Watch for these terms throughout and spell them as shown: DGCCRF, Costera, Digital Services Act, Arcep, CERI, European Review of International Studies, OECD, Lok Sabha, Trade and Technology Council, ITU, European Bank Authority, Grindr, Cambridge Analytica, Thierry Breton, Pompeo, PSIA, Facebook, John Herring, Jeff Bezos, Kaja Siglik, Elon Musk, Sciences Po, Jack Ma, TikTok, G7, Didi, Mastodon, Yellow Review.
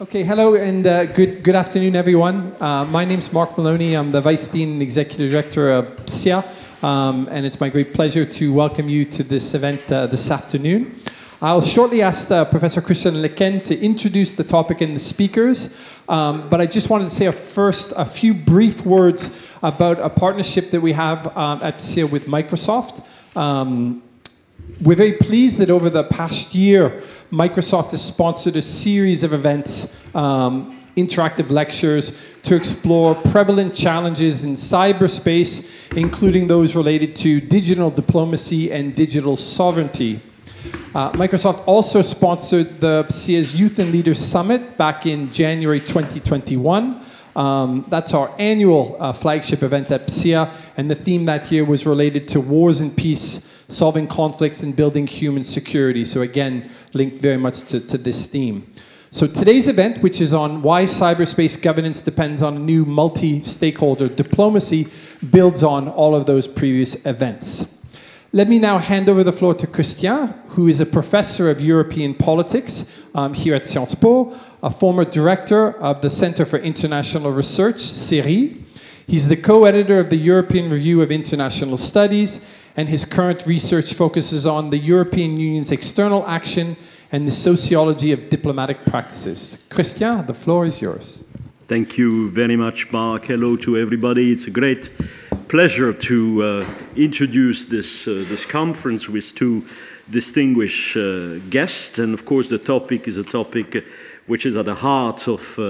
Okay, hello and good afternoon, everyone. My name's Mark Maloney. I'm the Vice Dean and Executive Director of PSIA, and it's my great pleasure to welcome you to this event this afternoon. I'll shortly ask Professor Christian Lequesne to introduce the topic and the speakers, but I just wanted to say a few brief words about a partnership that we have at PSIA with Microsoft. We're very pleased that over the past year, Microsoft has sponsored a series of events, interactive lectures, to explore prevalent challenges in cyberspace, including those related to digital diplomacy and digital sovereignty. Microsoft also sponsored the PSIA's Youth and Leaders Summit back in January 2021. That's our annual flagship event at PSIA, and the theme that year was related to wars and peace, solving conflicts and building human security. So again, linked very much to this theme. So today's event, which is on why cyberspace governance depends on a new multi-stakeholder diplomacy, builds on all of those previous events. Let me now hand over the floor to Christian, who is a professor of European politics here at Sciences Po, a former director of the Center for International Research, CERI. He's the co-editor of the European Review of International Studies, and his current research focuses on the European Union's external action and the sociology of diplomatic practices. Christian, the floor is yours. Thank you very much, Mark. Hello to everybody. It's a great pleasure to introduce this conference with two distinguished guests. And of course, the topic is a topic which is at the heart of,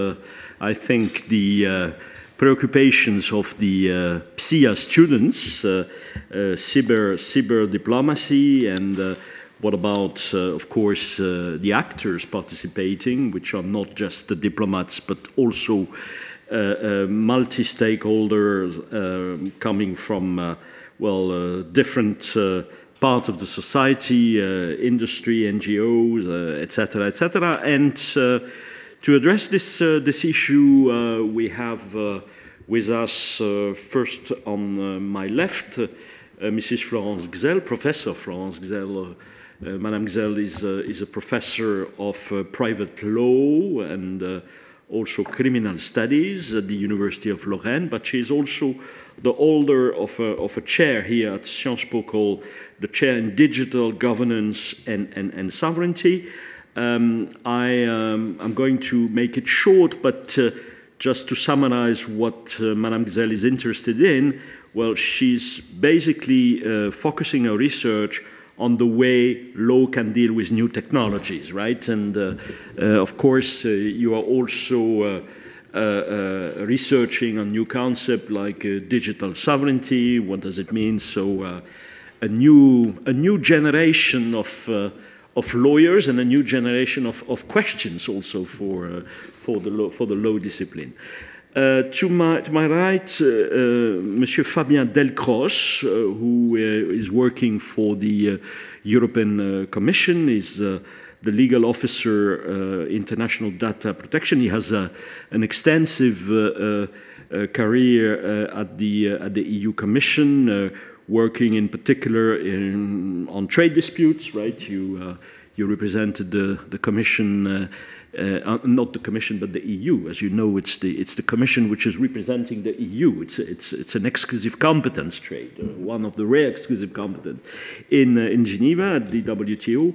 I think, the preoccupations of the PSIA students, cyber diplomacy, and what about, of course, the actors participating, which are not just the diplomats, but also multi-stakeholders coming from, different parts of the society, industry, NGOs, etc., etc. And to address this issue, we have with us first on my left, Mrs. Florence G'sell, Professor Florence G'sell. Madame G'sell is a professor of private law and also criminal studies at the University of Lorraine, but she is also the holder of a chair here at Sciences Po called the Chair in Digital Governance and Sovereignty. I'm going to make it short, but just to summarize what Madame G'sell is interested in, well, she's basically focusing her research on the way law can deal with new technologies, right? And of course, you are also researching on new concepts like digital sovereignty. What does it mean? So a new generation of lawyers and a new generation of questions also for the law discipline. To my right, Monsieur Fabien Delcros, who is working for the European Commission, is the legal officer, international data protection. He has an extensive career at the EU Commission, working in particular on trade disputes. Right, you represented the Commission. Not the Commission, but the EU. As you know, it's the Commission which is representing the EU. It's an exclusive competence trade, one of the rare exclusive competence in Geneva at the WTO.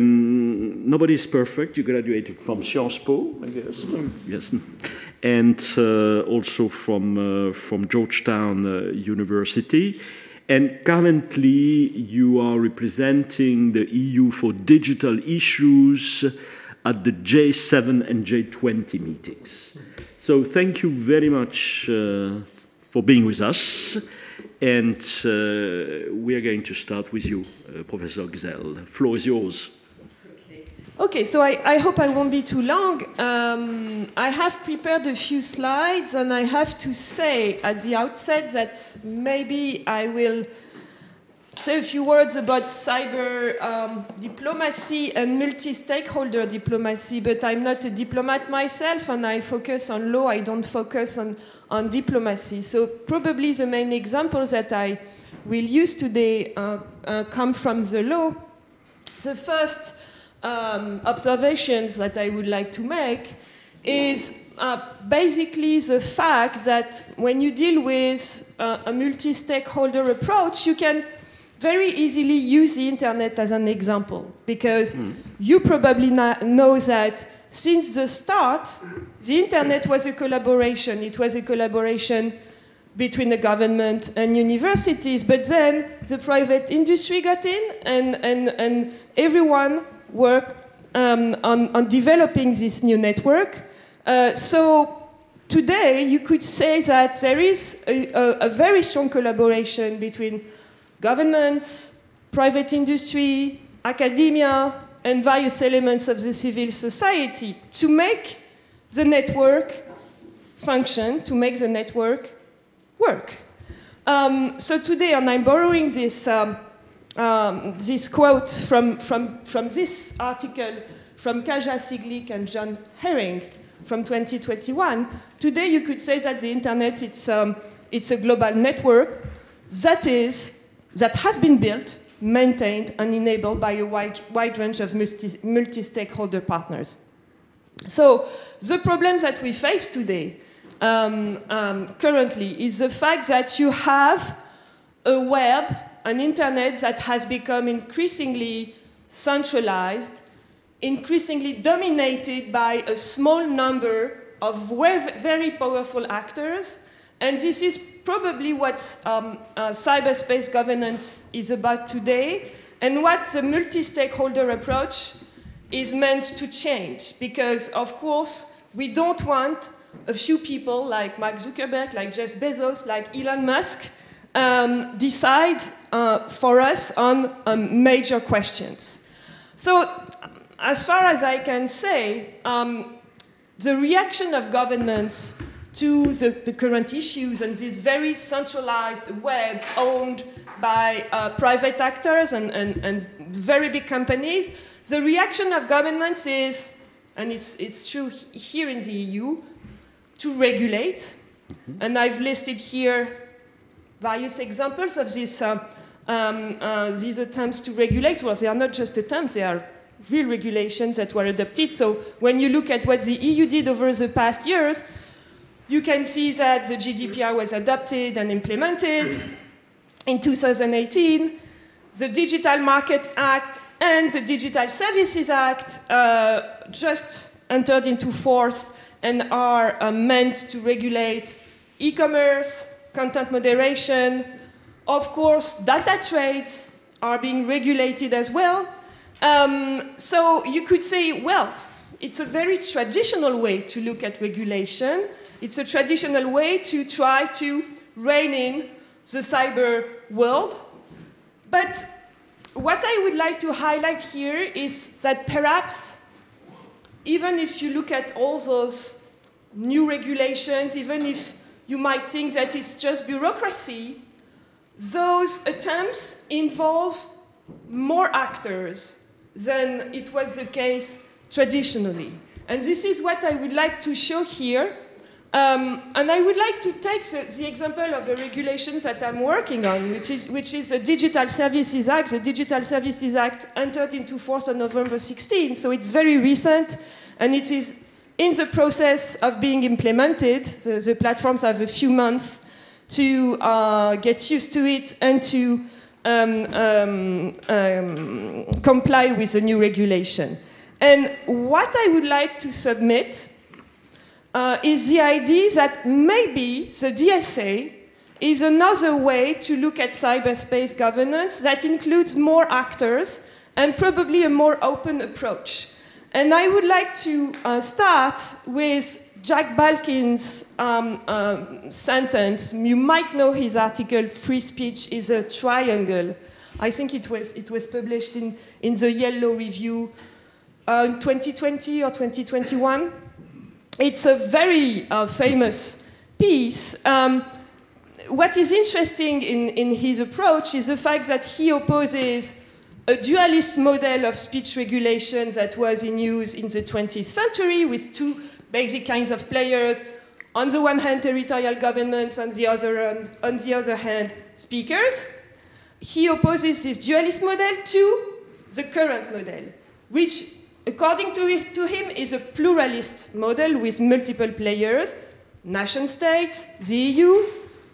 Nobody is perfect. You graduated from Sciences Po, I guess. Yes, and also from Georgetown University. And currently, you are representing the EU for digital issues at the G7 and G20 meetings. So thank you very much for being with us. And we are going to start with you, Professor G'sell. The floor is yours. Okay, so I hope I won't be too long. I have prepared a few slides, and I have to say at the outset that maybe I will say a few words about cyber diplomacy and multi-stakeholder diplomacy, but I'm not a diplomat myself, and I focus on law. I don't focus on diplomacy. So probably the main examples that I will use today come from the law. The first observations that I would like to make is basically the fact that when you deal with a multi-stakeholder approach, you can very easily use the internet as an example, because you probably know that since the start, the internet was a collaboration. It was a collaboration between the government and universities, but then the private industry got in, and everyone worked on developing this new network. So today, you could say that there is a very strong collaboration between governments, private industry, academia, and various elements of the civil society to make the network function, to make the network work. So today, and I'm borrowing this, this quote from this article from Kaja Siglik and John Herring from 2021, today you could say that the internet, it's a global network that has been built, maintained, and enabled by a wide range of multi-stakeholder partners. So the problem that we face today currently is the fact that you have a web, an internet that has become increasingly centralized, increasingly dominated by a small number of very powerful actors, and this is probably what cyberspace governance is about today, and what the multi-stakeholder approach is meant to change, because of course we don't want a few people like Mark Zuckerberg, like Jeff Bezos, like Elon Musk decide for us on major questions. So as far as I can say, the reaction of governments to the current issues and this very centralized web owned by private actors and very big companies, the reaction of governments is, and it's true here in the EU, to regulate. And I've listed here various examples of this, these attempts to regulate. Well, they are not just attempts, they are real regulations that were adopted. So when you look at what the EU did over the past years, you can see that the GDPR was adopted and implemented in 2018. The Digital Markets Act and the Digital Services Act just entered into force and are meant to regulate e-commerce, content moderation. Of course, data trades are being regulated as well. So you could say, well, it's a very traditional way to look at regulation. It's a traditional way to try to rein in the cyber world. But what I would like to highlight here is that perhaps, even if you look at all those new regulations, even if you might think that it's just bureaucracy, those attempts involve more actors than it was the case traditionally. And this is what I would like to show here. And I would like to take the example of the regulations that I'm working on, which is the Digital Services Act. The Digital Services Act entered into force on November 16, so it's very recent, and it is in the process of being implemented. The platforms have a few months to get used to it and to comply with the new regulation. And what I would like to submit is the idea that maybe the DSA is another way to look at cyberspace governance that includes more actors and probably a more open approach. And I would like to start with Jack Balkin's sentence. You might know his article, "Free Speech is a Triangle." I think it was published in the Yellow Review in 2020 or 2021. It's a very famous piece. What is interesting in his approach is the fact that he opposes a dualist model of speech regulation that was in use in the 20th century with two basic kinds of players. On the one hand, territorial governments, on the other hand, speakers. He opposes this dualist model to the current model, which, according to him, is a pluralist model with multiple players, nation states, the EU,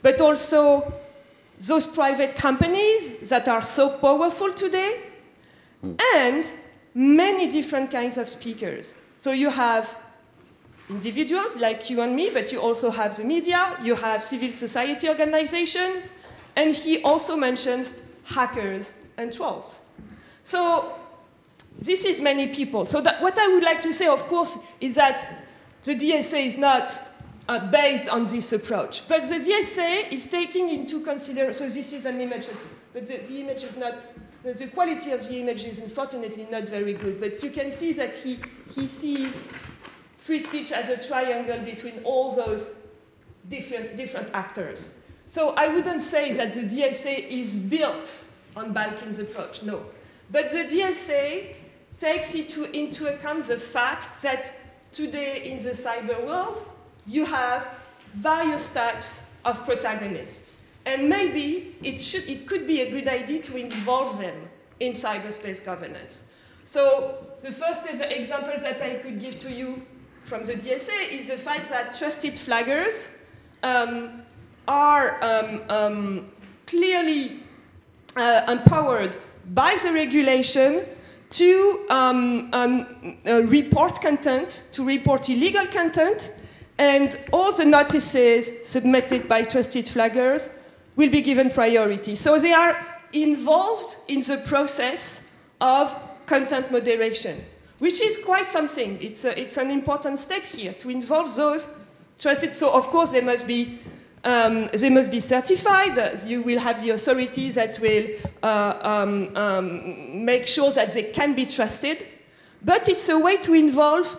but also those private companies that are so powerful today, and many different kinds of speakers. So you have individuals like you and me, but you also have the media, you have civil society organizations, and he also mentions hackers and trolls. So this is many people. So that what I would like to say, of course, is that the DSA is not based on this approach. But the DSA is taking into consideration, so this is an image, but the image is not, the quality of the image is unfortunately not very good. But you can see that he sees free speech as a triangle between all those different actors. So I wouldn't say that the DSA is built on Balkin's approach, no. But the DSA takes into account the fact that today in the cyber world, you have various types of protagonists. And maybe it could be a good idea to involve them in cyberspace governance. So the first example that I could give to you from the DSA is the fact that trusted flaggers are clearly empowered by the regulation to report content, to report illegal content, and all the notices submitted by trusted flaggers will be given priority. So they are involved in the process of content moderation, which is quite something. It's an important step here to involve those trusted. So of course they must be certified. You will have the authorities that will make sure that they can be trusted. But it's a way to involve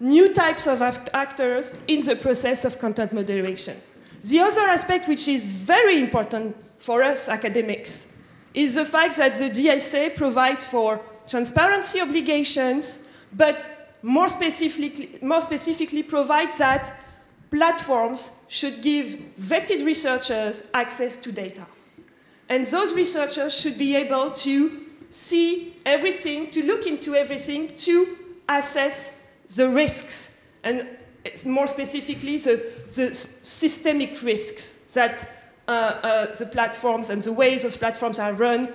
new types of actors in the process of content moderation. The other aspect which is very important for us academics is the fact that the DSA provides for transparency obligations, but more specifically provides that platforms should give vetted researchers access to data. And those researchers should be able to see everything, to look into everything, to assess the risks, and more specifically the systemic risks that the platforms and the ways those platforms are run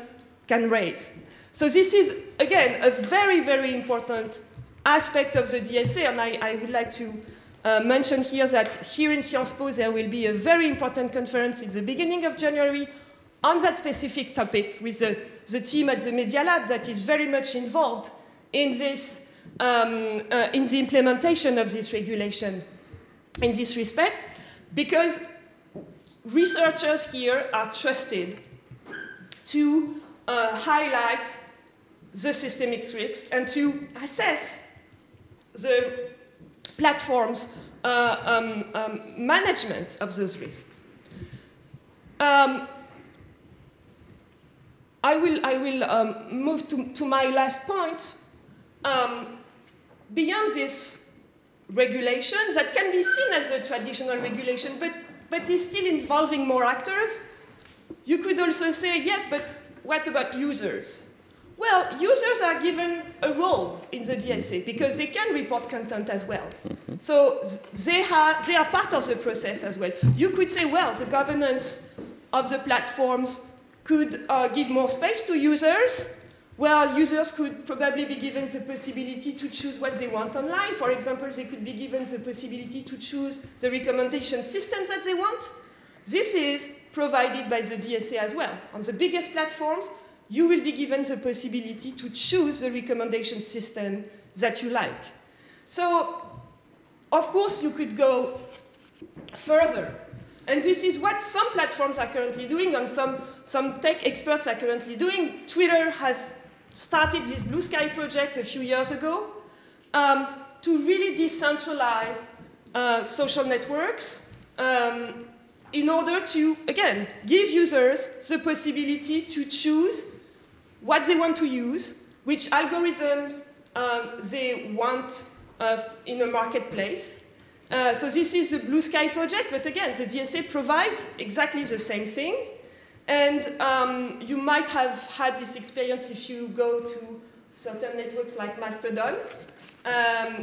can raise. So this is, again, a very, very important aspect of the DSA, and I would like to mention here that here in Sciences Po there will be a very important conference in the beginning of January on that specific topic with the team at the Media Lab that is very much involved in this, in the implementation of this regulation in this respect, because researchers here are trusted to highlight the systemic risks and to assess the platforms' management of those risks. I will move to my last point. Beyond this regulation that can be seen as a traditional regulation, but is still involving more actors, you could also say, yes, but what about users? Well, users are given a role in the DSA because they can report content as well. So they are part of the process as well. You could say, well, the governance of the platforms could give more space to users. Well, users could probably be given the possibility to choose what they want online. For example, they could be given the possibility to choose the recommendation systems that they want. This is provided by the DSA as well. On the biggest platforms, you will be given the possibility to choose the recommendation system that you like. So, of course, you could go further. And this is what some platforms are currently doing and some tech experts are currently doing. Twitter has started this Blue Sky project a few years ago to really decentralize social networks in order to, again, give users the possibility to choose what they want to use, which algorithms they want in a marketplace. So this is the Blue Sky project, but again, the DSA provides exactly the same thing. And you might have had this experience if you go to certain networks like Mastodon.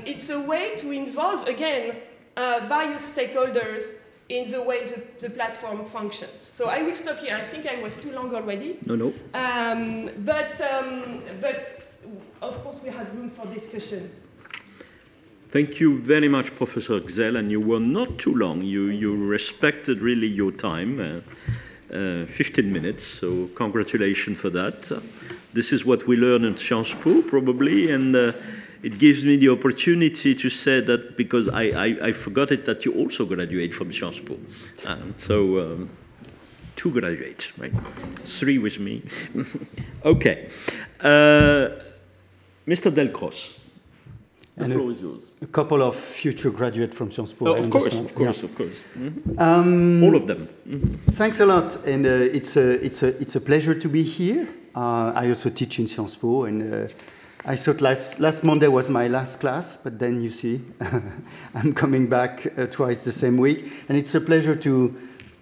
It's a way to involve, again, various stakeholders in the way the platform functions. So I will stop here. I think I was too long already. No, no. But of course, we have room for discussion. Thank you very much, Professor G'sell, and you were not too long. You respected really your time, 15 minutes, so congratulations for that. This is what we learn at Sciences Po, probably, and it gives me the opportunity to say that, because I forgot it, that you also graduate from Sciences Po. Two graduates, right? Three with me. Okay. Mr. Delcros. The floor is yours. A couple of future graduates from Sciences Po. Oh, of course. Mm-hmm. All of them. Mm-hmm. Thanks a lot, and it's a pleasure to be here. I also teach in Sciences Po, and I thought last Monday was my last class, but then you see, I'm coming back twice the same week, and it's a pleasure to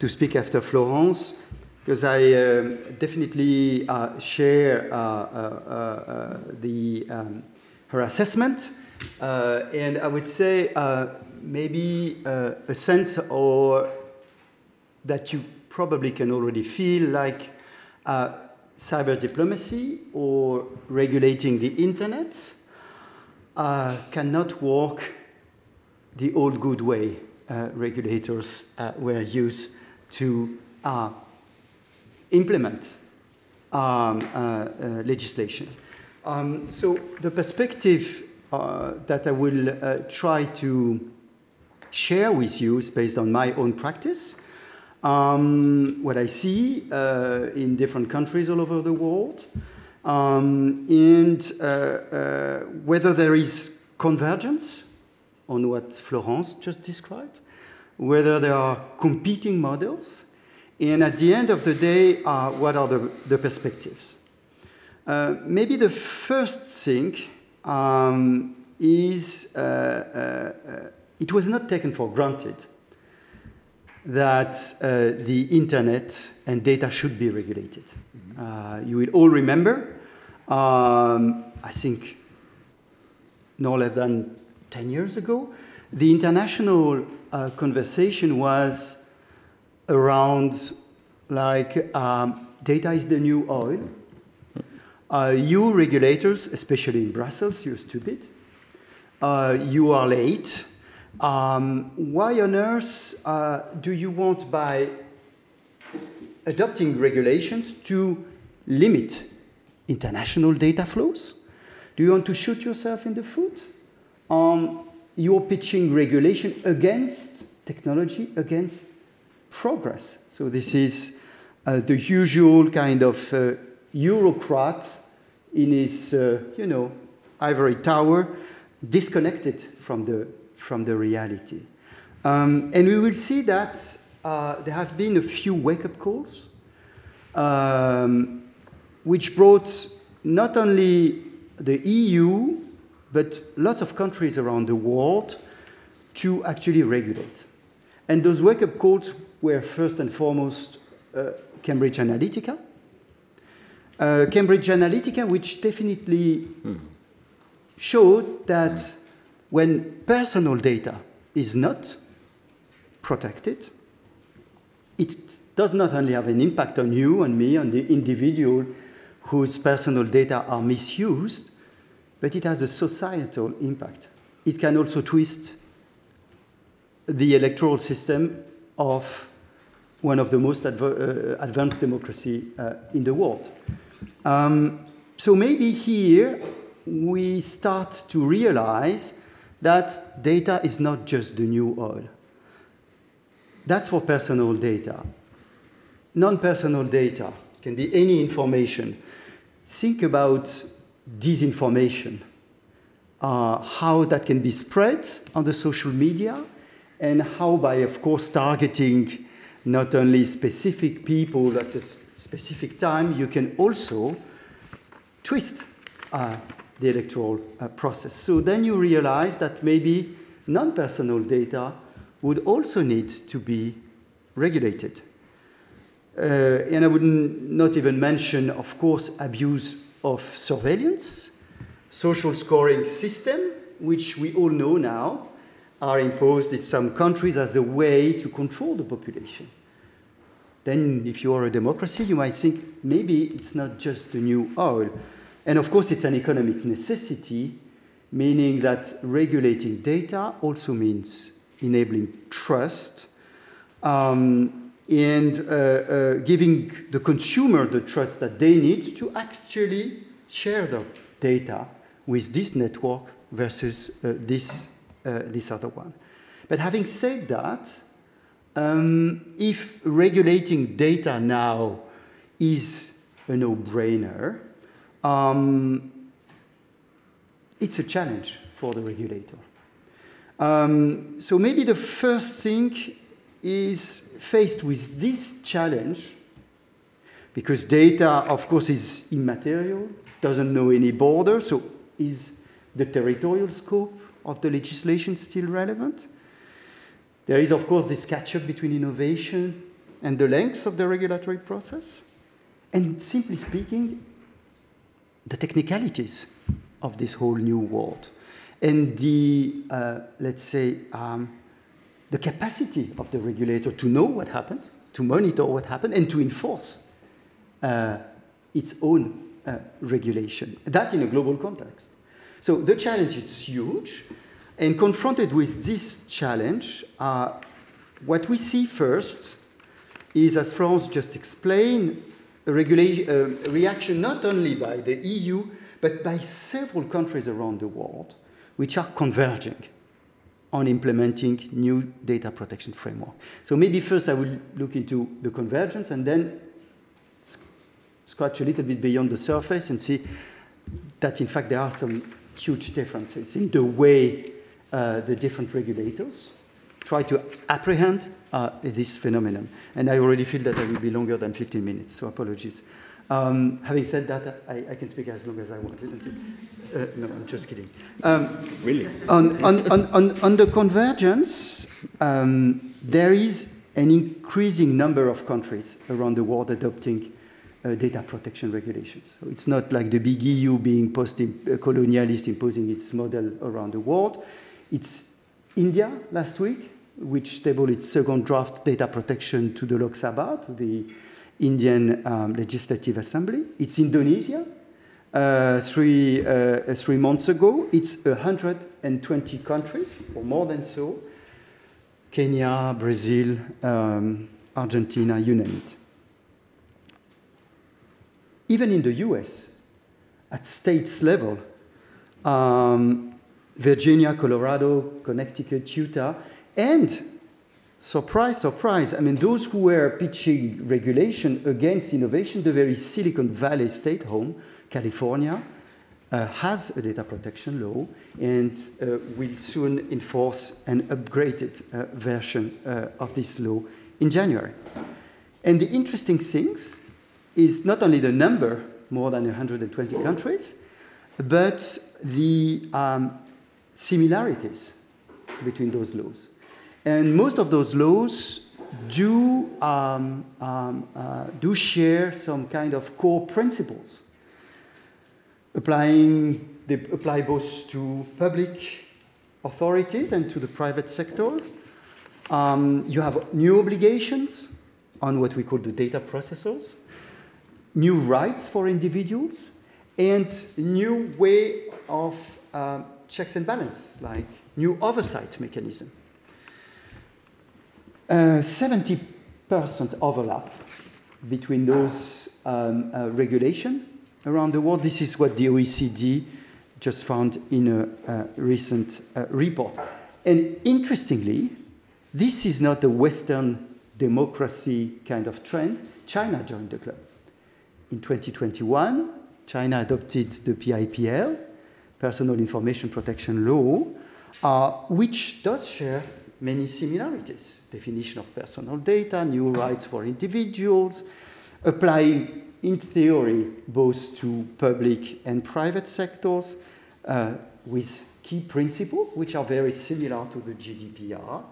speak after Florence, because I definitely share her assessment. And I would say maybe a sense or that you probably can already feel, like cyber diplomacy or regulating the internet cannot work the old good way regulators were used to implement legislation. So the perspective that I will try to share with you is based on my own practice, what I see in different countries all over the world, and whether there is convergence on what Florence just described, whether there are competing models, and at the end of the day, what are the perspectives. Maybe the first thing is it was not taken for granted that the internet and data should be regulated. Mm-hmm. You will all remember, I think no less than 10 years ago, the international conversation was around, like, data is the new oil. You regulators, especially in Brussels, you're stupid. You are late. Why on earth do you want, by adopting regulations, to limit international data flows? Do you want to shoot yourself in the foot? You're pitching regulation against technology, against progress. So this is the usual kind of Eurocrat in his, you know, ivory tower, disconnected from the reality. And we will see that there have been a few wake-up calls, which brought not only the EU, but lots of countries around the world to actually regulate. And those wake-up calls were first and foremost Cambridge Analytica. Cambridge Analytica, which definitely showed that when personal data is not protected, it does not only have an impact on you, on me, on the individual whose personal data are misused, but it has a societal impact. It can also twist the electoral system of one of the most advanced democracy in the world. So maybe here we start to realize that data is not just the new oil. That's for personal data. Non-personal data, it can be any information. Think about disinformation, how that can be spread on the social media, and how by, of course, targeting not only specific people at a specific time, you can also twist the electoral process. So then you realize that maybe non-personal data would also need to be regulated. And I would not even mention, of course, abuse of surveillance, social scoring system, which we all know now are imposed in some countries as a way to control the population. Then if you are a democracy, you might think maybe it's not just the new oil. And of course, it's an economic necessity, meaning that regulating data also means enabling trust and giving the consumer the trust that they need to actually share the data with this network versus this other one. But having said that, if regulating data now is a no-brainer, it's a challenge for the regulator. So maybe the first thing is faced with this challenge, because data, of course, is immaterial, doesn't know any border, so is the territorial scope of the legislation still relevant? There is, of course, this catch-up between innovation and the lengths of the regulatory process, and simply speaking, the technicalities of this whole new world, and the, let's say, the capacity of the regulator to know what happened, to monitor what happened, and to enforce its own regulation, that in a global context. So the challenge is huge. And confronted with this challenge, what we see first is, as Florence just explained, a reaction not only by the EU, but by several countries around the world, which are converging on implementing new data protection framework. So maybe first I will look into the convergence and then scratch a little bit beyond the surface and see that, in fact, there are some huge differences in the way the different regulators try to apprehend this phenomenon. And I already feel that I will be longer than 15 minutes, so apologies. Having said that, I can speak as long as I want, isn't it? No, I'm just kidding. Really? On the convergence, there is an increasing number of countries around the world adopting data protection regulations. So it's not like the big EU being post-colonialist, imposing its model around the world. It's India last week, which tabled its second draft data protection to the Lok Sabha, to the Indian Legislative Assembly. It's Indonesia 3 months ago. It's 120 countries, or more than so. Kenya, Brazil, Argentina, you name it. Even in the US, at states level, Virginia, Colorado, Connecticut, Utah, and surprise, surprise, I mean, those who were pitching regulation against innovation, the very Silicon Valley state home, California, has a data protection law and will soon enforce an upgraded version of this law in January. And the interesting things is not only the number, more than 120 countries, but the similarities between those laws. And most of those laws do share some kind of core principles, they apply both to public authorities and to the private sector. You have new obligations on what we call the data processors, new rights for individuals, and new way of checks and balance, like new oversight mechanism. 70% overlap between those regulation around the world. This is what the OECD just found in a recent report. And interestingly, this is not a Western democracy kind of trend. China joined the club. In 2021, China adopted the PIPL, Personal Information Protection Law, which does share many similarities. Definition of personal data, new rights for individuals, applying, in theory, both to public and private sectors, with key principles, which are very similar to the GDPR,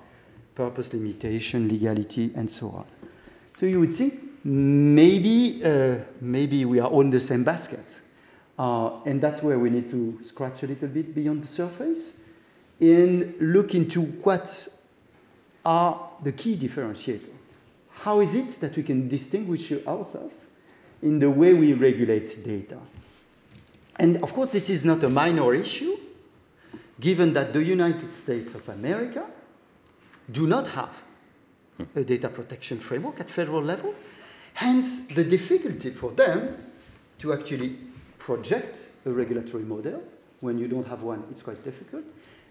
purpose limitation, legality, and so on. So you would think, maybe we are all in the same basket. And that's where we need to scratch a little bit beyond the surface and look into what are the key differentiators. How is it that we can distinguish ourselves in the way we regulate data? And of course, this is not a minor issue, given that the United States of America do not have a data protection framework at federal level. Hence, the difficulty for them to actually project a regulatory model. When you don't have one, it's quite difficult.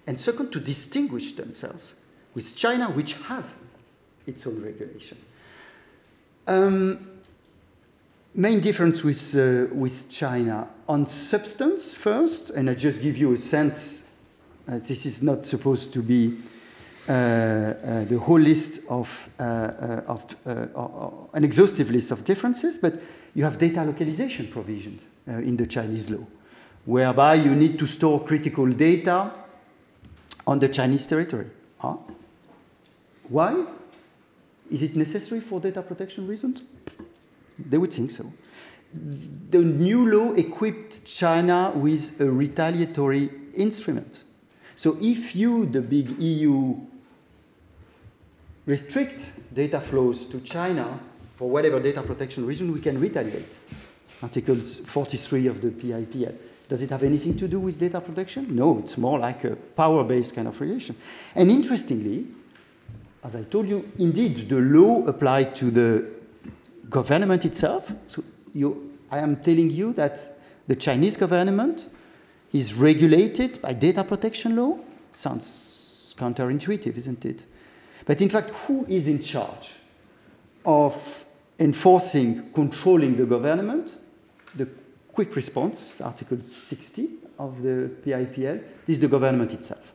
And second, to distinguish themselves with China, which has its own regulation. Main difference with China on substance first, and I just give you a sense. This is not supposed to be the whole list of an exhaustive list of differences, but you have data localization provisions in the Chinese law, whereby you need to store critical data on the Chinese territory. Huh? Why? Is it necessary for data protection reasons? They would think so. The new law equipped China with a retaliatory instrument. So if you, the big EU, restrict data flows to China for whatever data protection reason, we can retaliate. Article 43 of the PIPL. Does it have anything to do with data protection? No, it's more like a power-based kind of relation. And interestingly, as I told you, indeed, the law applied to the government itself. So I am telling you that the Chinese government is regulated by data protection law. Sounds counterintuitive, isn't it? But in fact, who is in charge of enforcing, controlling the government? The quick response, Article 60 of the PIPL, is the government itself.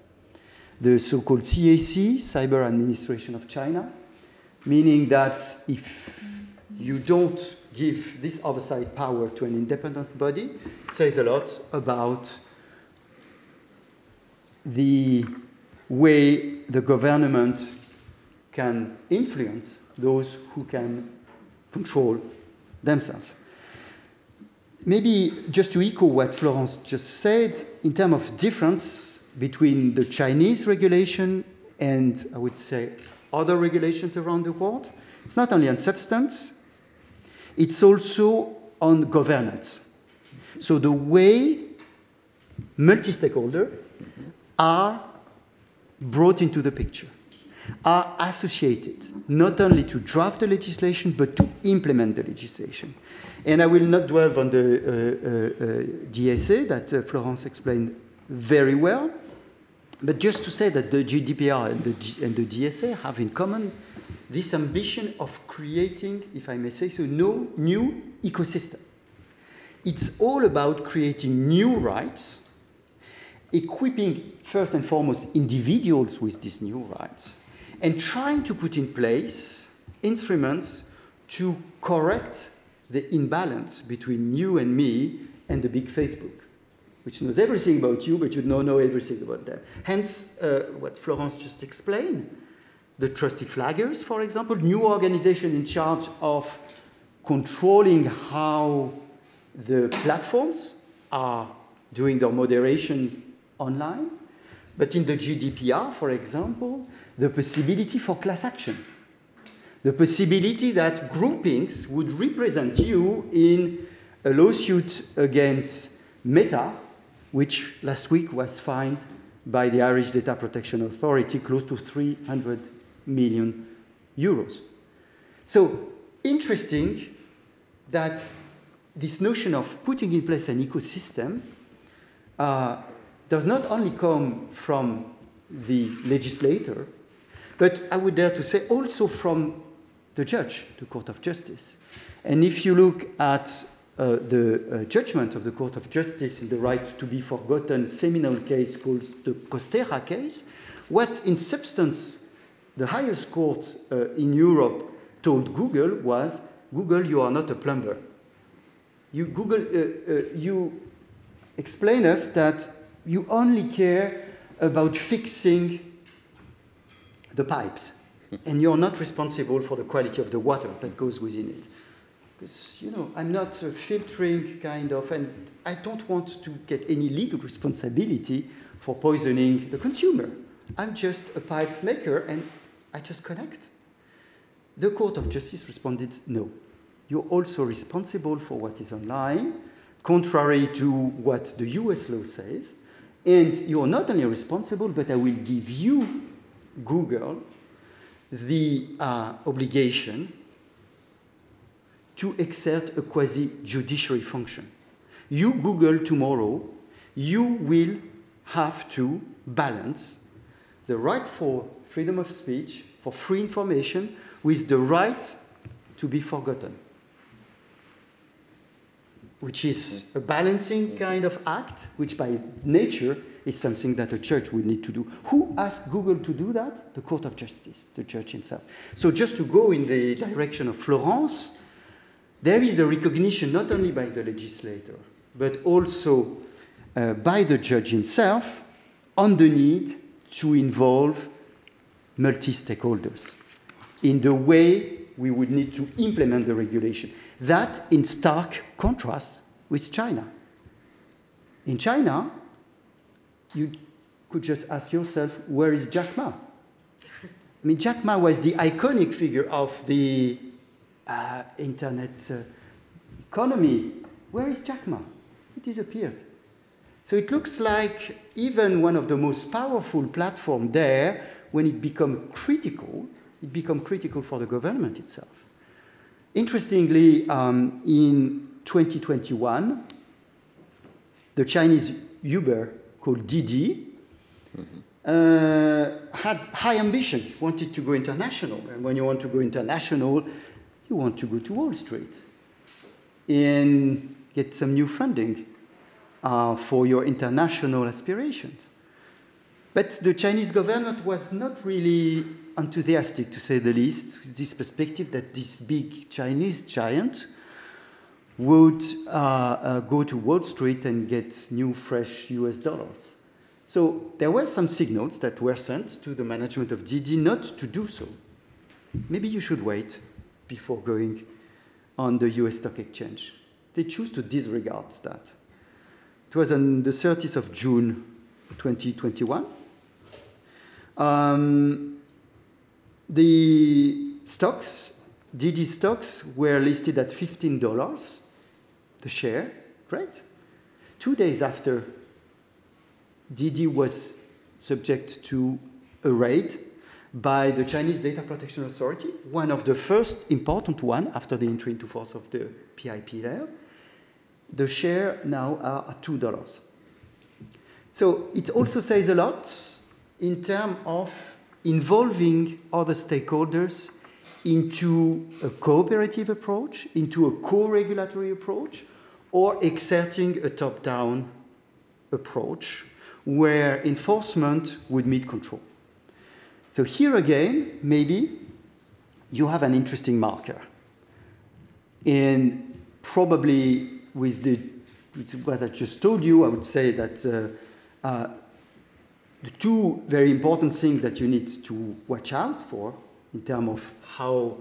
The so-called CAC, Cyber Administration of China, meaning that if you don't give this oversight power to an independent body, it says a lot about the way the government can influence those who can control themselves. Maybe just to echo what Florence just said, in terms of difference between the Chinese regulation and, I would say, other regulations around the world, it's not only on substance, it's also on governance. So the way multi-stakeholders are brought into the picture, are associated not only to draft the legislation, but to implement the legislation. And I will not dwell on the DSA that Florence explained very well, but just to say that the GDPR and the DSA have in common this ambition of creating, if I may say so, no new ecosystem. It's all about creating new rights, equipping first and foremost individuals with these new rights, and trying to put in place instruments to correct the imbalance between you and me and the big Facebook, which knows everything about you, but you don't know everything about them. Hence, what Florence just explained, the trustee flaggers, for example, new organization in charge of controlling how the platforms are doing their moderation online. But in the GDPR, for example, the possibility for class action, the possibility that groupings would represent you in a lawsuit against Meta, which last week was fined by the Irish Data Protection Authority close to 300 million euros. So interesting that this notion of putting in place an ecosystem does not only come from the legislator, but I would dare to say also from the judge, the Court of Justice. And if you look at the judgment of the Court of Justice in the right to be forgotten seminal case called the Costera case, what in substance the highest court in Europe told Google was, Google, you are not a plumber. You, Google, you explain us that you only care about fixing the pipes, and you're not responsible for the quality of the water that goes within it. Because, you know, I'm not filtering kind of, and I don't want to get any legal responsibility for poisoning the consumer. I'm just a pipe maker and I just connect. The Court of Justice responded, no. You're also responsible for what is online, contrary to what the US law says. And you're not only responsible, but I will give you, Google, the obligation to exert a quasi-judiciary function. You, Google, tomorrow, you will have to balance the right for freedom of speech, for free information, with the right to be forgotten, which is a balancing kind of act, which by nature is something that a church will need to do. Who asked Google to do that? The Court of Justice, the church himself. So just to go in the direction of Florence, there is a recognition not only by the legislator, but also by the judge himself on the need to involve multi-stakeholders in the way we would need to implement the regulation. That in stark contrast with China. In China, you could just ask yourself, where is Jack Ma? I mean, Jack Ma was the iconic figure of the internet economy. Where is Jack Ma? He disappeared. So it looks like even one of the most powerful platforms there, when it becomes critical for the government itself. Interestingly, in 2021, the Chinese Uber called Didi had high ambition, wanted to go international. And when you want to go international, you want to go to Wall Street and get some new funding for your international aspirations. But the Chinese government was not really enthusiastic, to say the least, with this perspective that this big Chinese giant would go to Wall Street and get new, fresh US dollars. So there were some signals that were sent to the management of Didi not to do so. Maybe you should wait before going on the US stock exchange. They choose to disregard that. It was on the 30th of June, 2021. The stocks, Didi stocks, were listed at $15, the share, great. 2 days after, Didi was subject to a raid by the Chinese Data Protection Authority, one of the first important one after the entry into force of the PIPL. The share now are at $2. So it also says a lot in terms of involving other stakeholders into a cooperative approach, into a co-regulatory approach, or exerting a top-down approach where enforcement would meet control. So here again, maybe you have an interesting marker. And probably with what I just told you, I would say that the two very important things that you need to watch out for in terms of how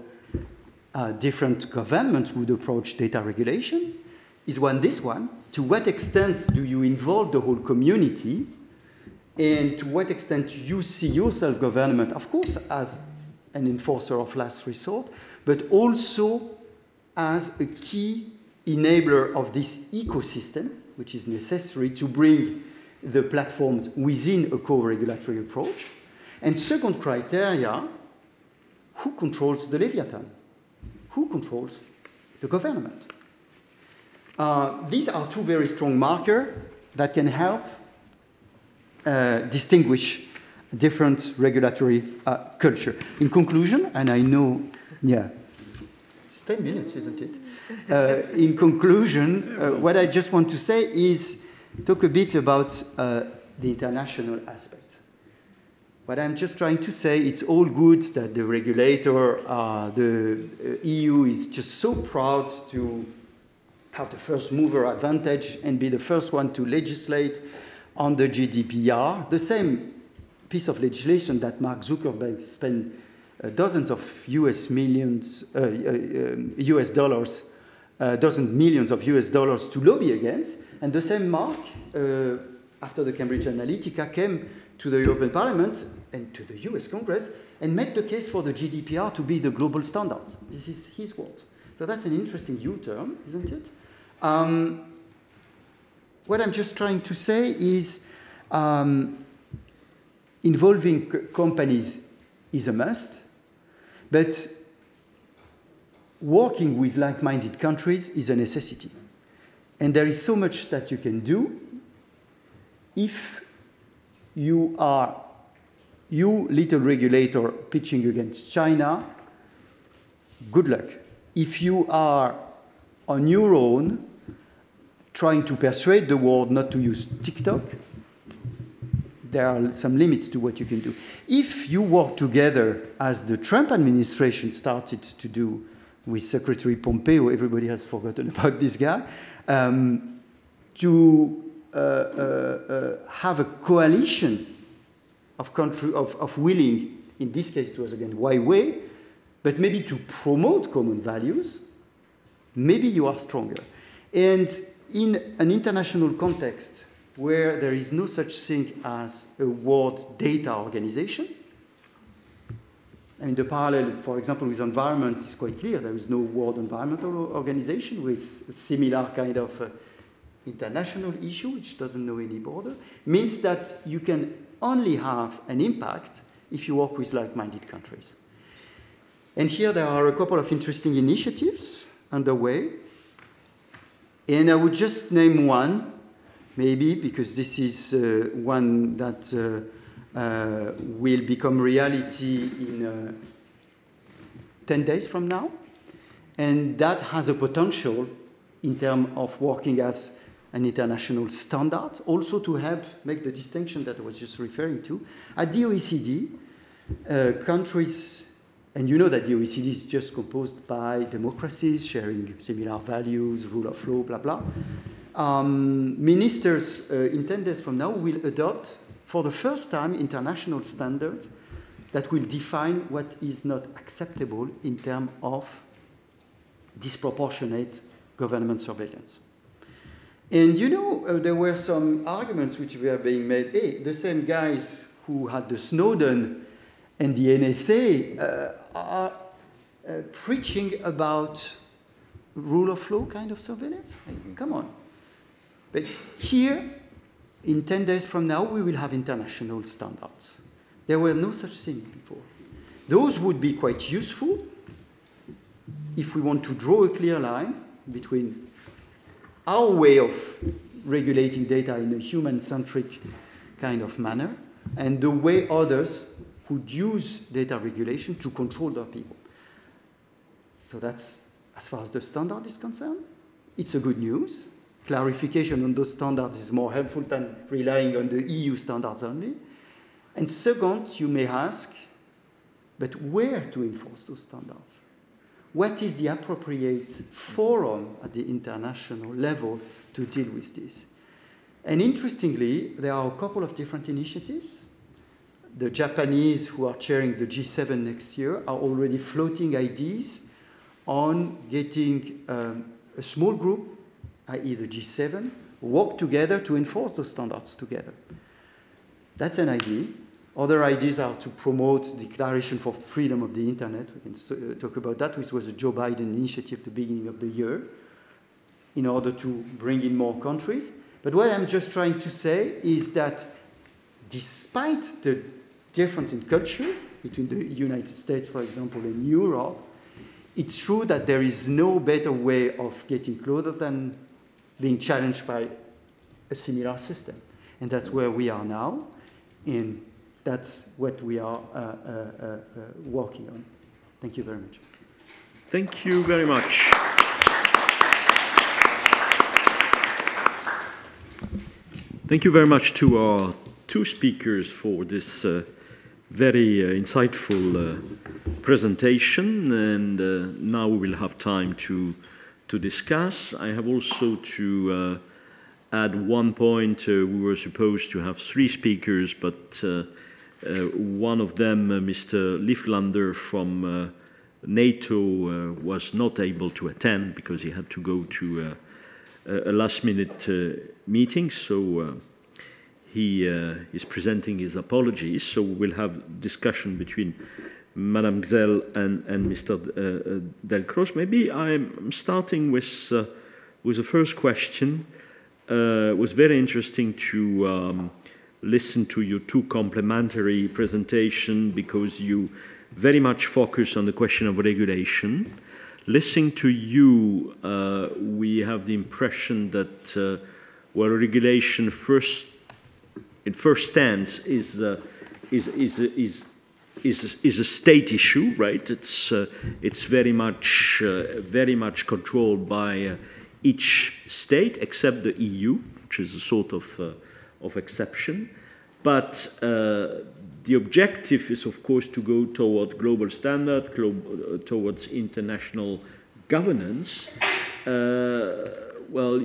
different governments would approach data regulation is one, this one. To what extent do you involve the whole community, and to what extent you see yourself, government, of course, as an enforcer of last resort, but also as a key enabler of this ecosystem, which is necessary to bring the platforms within a co-regulatory approach. And second criteria, who controls the Leviathan? Who controls the government? These are two very strong markers that can help distinguish different regulatory culture. In conclusion, and I know, yeah, it's 10 minutes, isn't it? In conclusion, what I just want to say is talk a bit about the international aspect. What I'm just trying to say, it's all good that the regulator, the EU is just so proud to have the first mover advantage and be the first one to legislate on the GDPR, the same piece of legislation that Mark Zuckerberg spent dozens of US dollars dozens of millions of US dollars to lobby against. And the same Mark, after the Cambridge Analytica, came to the European Parliament and to the US Congress and made the case for the GDPR to be the global standard. This is his word. So that's an interesting U-turn, isn't it? What I'm just trying to say is involving companies is a must, but working with like-minded countries is a necessity. And there is so much that you can do if you are, you little regulator pitching against China, good luck. If you are on your own trying to persuade the world not to use TikTok, there are some limits to what you can do. If you work together, as the Trump administration started to do with Secretary Pompeo, everybody has forgotten about this guy, to have a coalition of country of willing, in this case it was again Huawei, but maybe to promote common values, maybe you are stronger. And in an international context where there is no such thing as a world data organization, I mean, the parallel, for example, with environment is quite clear. There is no World Environmental Organization with a similar kind of international issue, which doesn't know any border. Means that you can only have an impact if you work with like-minded countries. And here there are a couple of interesting initiatives underway. And I would just name one, maybe, because this is one that will become reality in 10 days from now. And that has a potential in terms of working as an international standard, also to help make the distinction that I was just referring to. At the OECD, countries, and you know that the OECD is just composed by democracies, sharing similar values, rule of law, blah, blah. Ministers in 10 days from now will adopt for the first time international standards that will define what is not acceptable in terms of disproportionate government surveillance. And you know, there were some arguments which were being made. Hey, the same guys who had the Snowden and the NSA are preaching about rule of law kind of surveillance. Like, come on. But here, in 10 days from now, we will have international standards. There were no such thing before. Those would be quite useful if we want to draw a clear line between our way of regulating data in a human-centric kind of manner and the way others could use data regulation to control their people. So that's, as far as the standard is concerned, it's a good news. Clarification on those standards is more helpful than relying on the EU standards only. And second, you may ask, but where to enforce those standards? What is the appropriate forum at the international level to deal with this? And interestingly, there are a couple of different initiatives. The Japanese, who are chairing the G7 next year, are already floating ideas on getting a small group, i.e. the G7, work together to enforce those standards together. That's an idea. Other ideas are to promote the Declaration for Freedom of the Internet. We can talk about that, which was a Joe Biden initiative at the beginning of the year in order to bring in more countries. But what I'm just trying to say is that despite the difference in culture between the United States, for example, and Europe, it's true that there is no better way of getting closer than being challenged by a similar system. And that's where we are now, and that's what we are working on. Thank you very much. Thank you very much. Thank you very much to our two speakers for this very insightful presentation, and now we will have time to discuss. I have also to add one point. We were supposed to have three speakers, but one of them, Mr. Lieflander from NATO was not able to attend because he had to go to a last-minute meeting, so he is presenting his apologies. So we'll have discussion between Madame G'sell and Mr. Delcros. Maybe I'm starting with the first question. It was very interesting to listen to your two complementary presentations because you very much focus on the question of regulation. Listening to you, we have the impression that well, regulation first stance is a state issue, right? It's very much controlled by each state, except the EU, which is a sort of exception. But the objective is, of course, to go toward global standard, towards international governance. Well,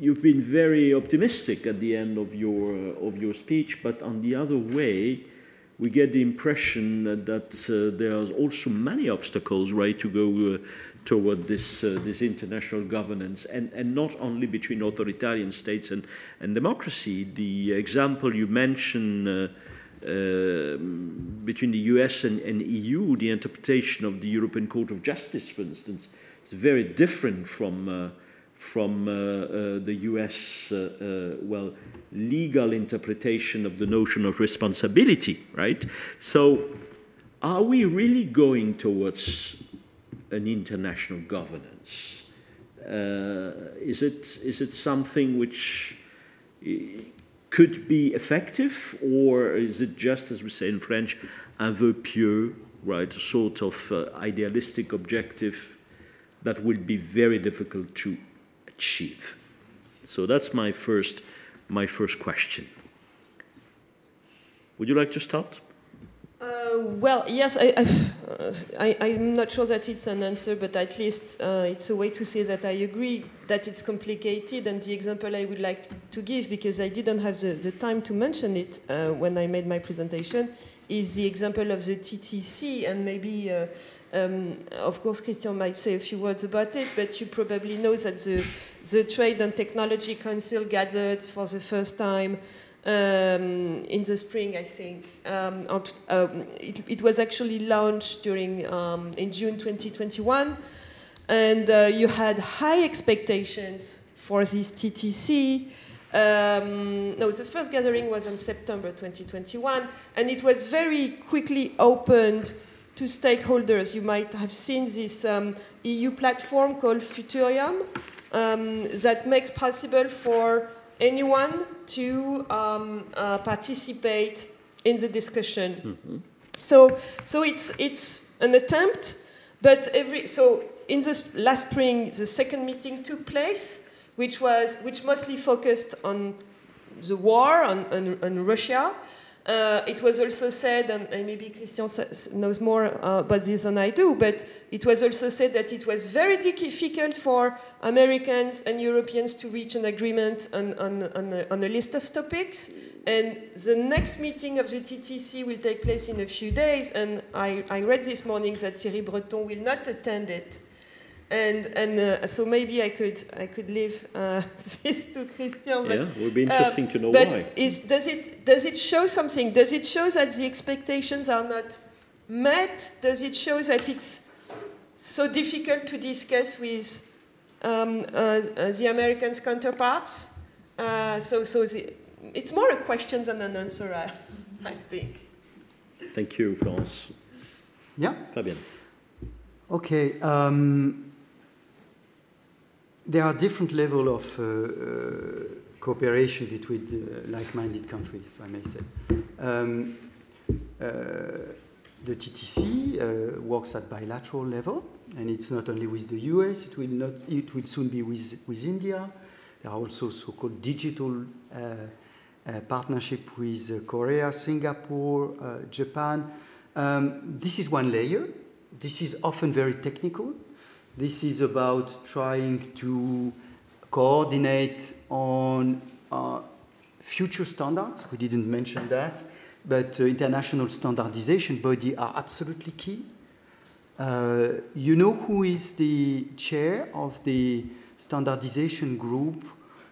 you've been very optimistic at the end of your speech, but on the other way, we get the impression that there are also many obstacles, right, to go toward this international governance, and not only between authoritarian states and democracy. The example you mentioned between the US and EU, the interpretation of the European Court of Justice, for instance, is very different from the US, well, legal interpretation of the notion of responsibility, right? So are we really going towards an international governance? Is it something which could be effective, or is it just, as we say in French, un vœu pieux, right, a sort of idealistic objective that will be very difficult to achieve? So that's my first question. Would you like to start? Well, yes, I'm not sure that it's an answer, but at least it's a way to say that I agree that it's complicated. And the example I would like to give, because I didn't have the time to mention it when I made my presentation, is the example of the TTC, and maybe of course, Christian might say a few words about it, but you probably know that the Trade and Technology Council gathered for the first time in the spring, I think. It was actually launched during in June 2021, and you had high expectations for this TTC. No, the first gathering was in September 2021, and it was very quickly opened to stakeholders. You might have seen this EU platform called Futurium that makes possible for anyone to participate in the discussion. Mm-hmm. So it's an attempt, but so in the last spring, the second meeting took place, which mostly focused on the war on Russia. It was also said, and maybe Christian knows more about this than I do, but it was also said that it was very difficult for Americans and Europeans to reach an agreement on a list of topics. And the next meeting of the TTC will take place in a few days, and I read this morning that Thierry Breton will not attend it. And so maybe I could leave this to Christian. But, yeah, it would be interesting to know but why. Does it show something? Does it show that the expectations are not met? Does it show that it's so difficult to discuss with the American counterparts? So it's more a question than an answer, I think. Thank you, Florence. Yeah, Fabien. Okay, there are different levels of cooperation between like-minded countries, if I may say. The TTC works at bilateral level, and it's not only with the US. It will soon be with India. There are also so-called digital partnership with Korea, Singapore, Japan. This is one layer. This is often very technical. This is about trying to coordinate on future standards. We didn't mention that, but international standardization bodies are absolutely key. You know who is the chair of the standardization group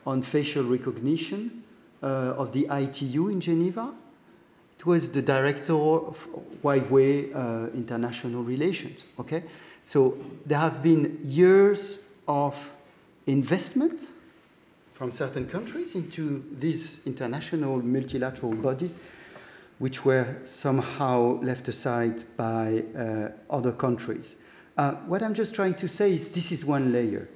on facial recognition of the ITU in Geneva? It was the director of Huawei International Relations, okay? So there have been years of investment from certain countries into these international multilateral bodies, which were somehow left aside by other countries. What I'm just trying to say is this is one layer.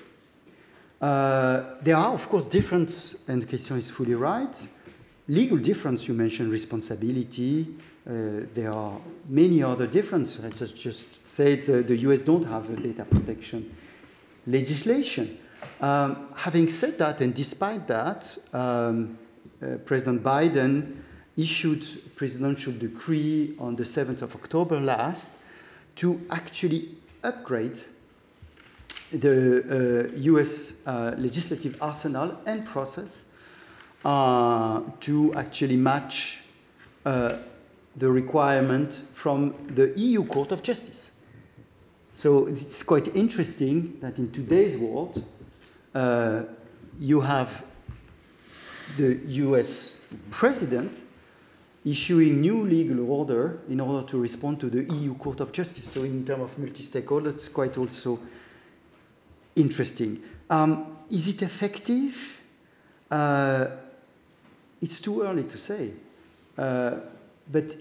There are, of course, differences, and Christian is fully right. Legal difference, you mentioned responsibility. There are many other differences. Let's just say the US don't have a data protection legislation. Having said that, and despite that, President Biden issued a presidential decree on the 7th of October last to actually upgrade the US legislative arsenal and process to actually match the requirement from the EU Court of Justice. So it's quite interesting that in today's world, you have the US president issuing new legal order in order to respond to the EU Court of Justice. So in terms of multi-stakeholder, it's quite also interesting. Is it effective? It's too early to say, but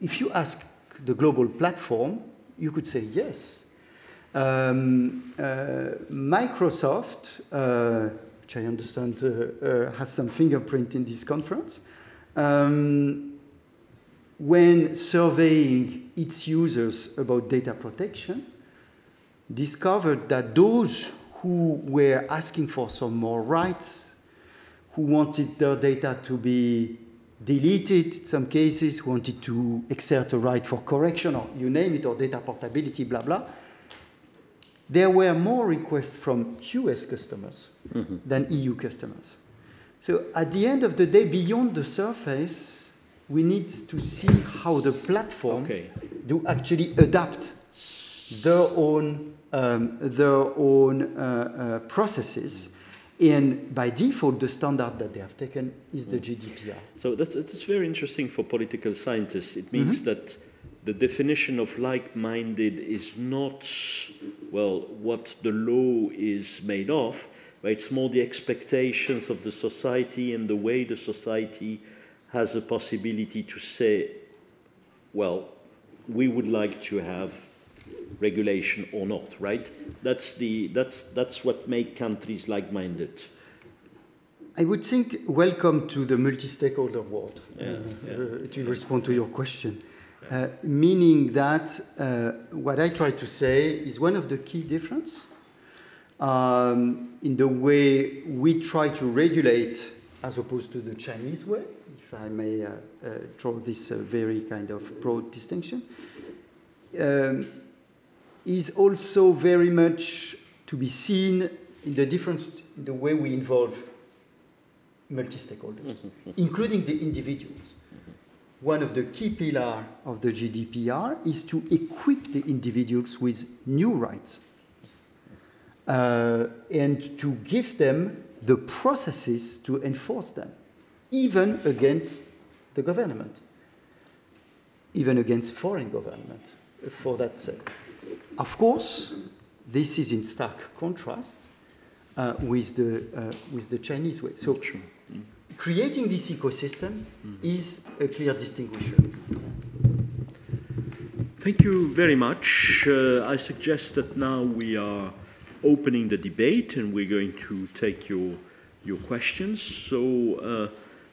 if you ask the global platform, you could say yes. Microsoft, which I understand has some fingerprint in this conference, when surveying its users about data protection, discovered that those who were asking for some more rights, who wanted their data to be deleted in some cases, who wanted to exert a right for correction, or you name it, or data portability, blah, blah. There were more requests from US customers than EU customers. So at the end of the day, beyond the surface, we need to see how the platform do actually adapt their own processes, and by default, the standard that they have taken is the GDPR. So that's very interesting for political scientists. It means that the definition of like-minded is not, well, what the law is made of, but it's more the expectations of the society and the way the society has a possibility to say, well, we would like to have regulation or not, right? That's what makes countries like-minded. I would think, welcome to the multi-stakeholder world, to respond to your question. Meaning that what I try to say is one of the key differences in the way we try to regulate as opposed to the Chinese way, if I may draw this very kind of broad distinction, is also very much to be seen in the difference in the way we involve multi-stakeholders, including the individuals. One of the key pillars of the GDPR is to equip the individuals with new rights and to give them the processes to enforce them, even against the government, even against foreign government, for that sake. Of course, this is in stark contrast with the Chinese way. So creating this ecosystem is a clear distinguisher. Thank you very much. I suggest that now we are opening the debate and we're going to take your questions. So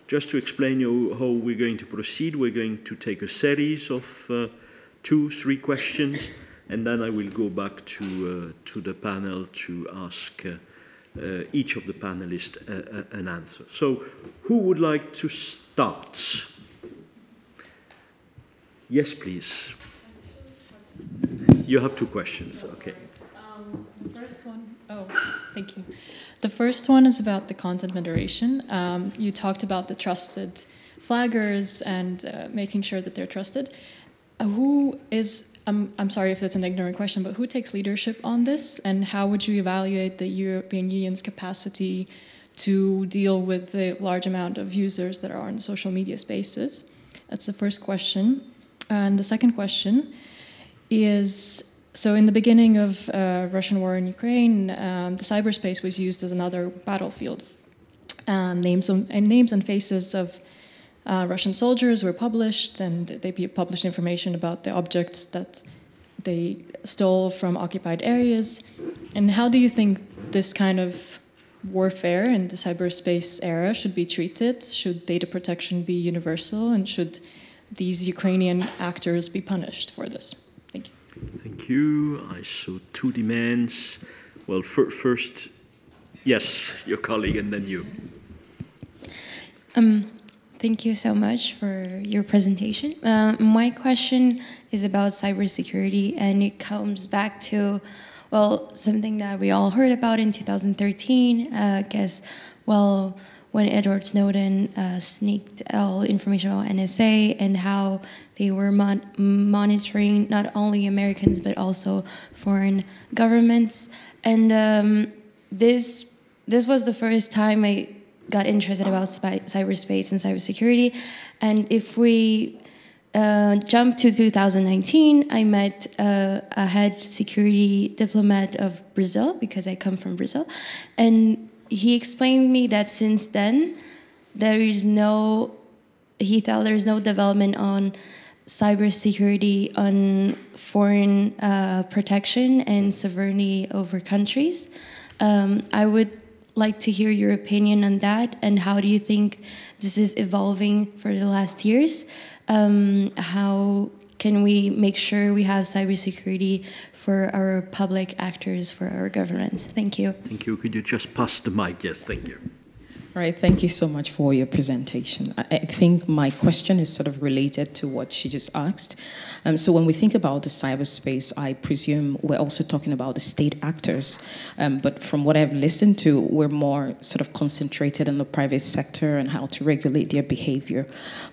just to explain you how we're going to proceed, we're going to take a series of 2-3 questions. And then I will go back to the panel to ask each of the panelists an answer. So, who would like to start? Yes, please. You have 2 questions. Okay. The first one. Oh, thank you. The first one is about the content moderation. You talked about the trusted flaggers and making sure that they're trusted. Who is, I'm sorry if that's an ignorant question, but who takes leadership on this, and how would you evaluate the European Union's capacity to deal with the large amount of users that are on social media spaces? That's the first question. And the second question is, so in the beginning of Russian war in Ukraine, the cyberspace was used as another battlefield. Names and faces of Russian soldiers were published, and they published information about the objects that they stole from occupied areas. And how do you think this kind of warfare in the cyberspace era should be treated? Should data protection be universal, and should these Ukrainian actors be punished for this? Thank you. Thank you. I saw two demands. Well, first, yes, your colleague, and then you. Thank you so much for your presentation. My question is about cybersecurity, and it comes back to, well, something that we all heard about in 2013. I guess, well, when Edward Snowden sneaked all information about NSA and how they were monitoring not only Americans but also foreign governments. And this was the first time I got interested about cyberspace and cybersecurity. And if we jump to 2019, I met a head security diplomat of Brazil, because I come from Brazil. And he explained me that since then, he thought there's no development on cybersecurity, on foreign protection and sovereignty over countries. I would like to hear your opinion on that, and how do you think this is evolving for the last years? How can we make sure we have cybersecurity for our public actors, for our governments? Thank you. Thank you. Could you just pass the mic? Yes, thank you. All right, thank you so much for your presentation. I think my question is sort of related to what she just asked. So when we think about the cyberspace, I presume we're also talking about the state actors. But from what I've listened to, we're more sort of concentrated on the private sector and how to regulate their behavior.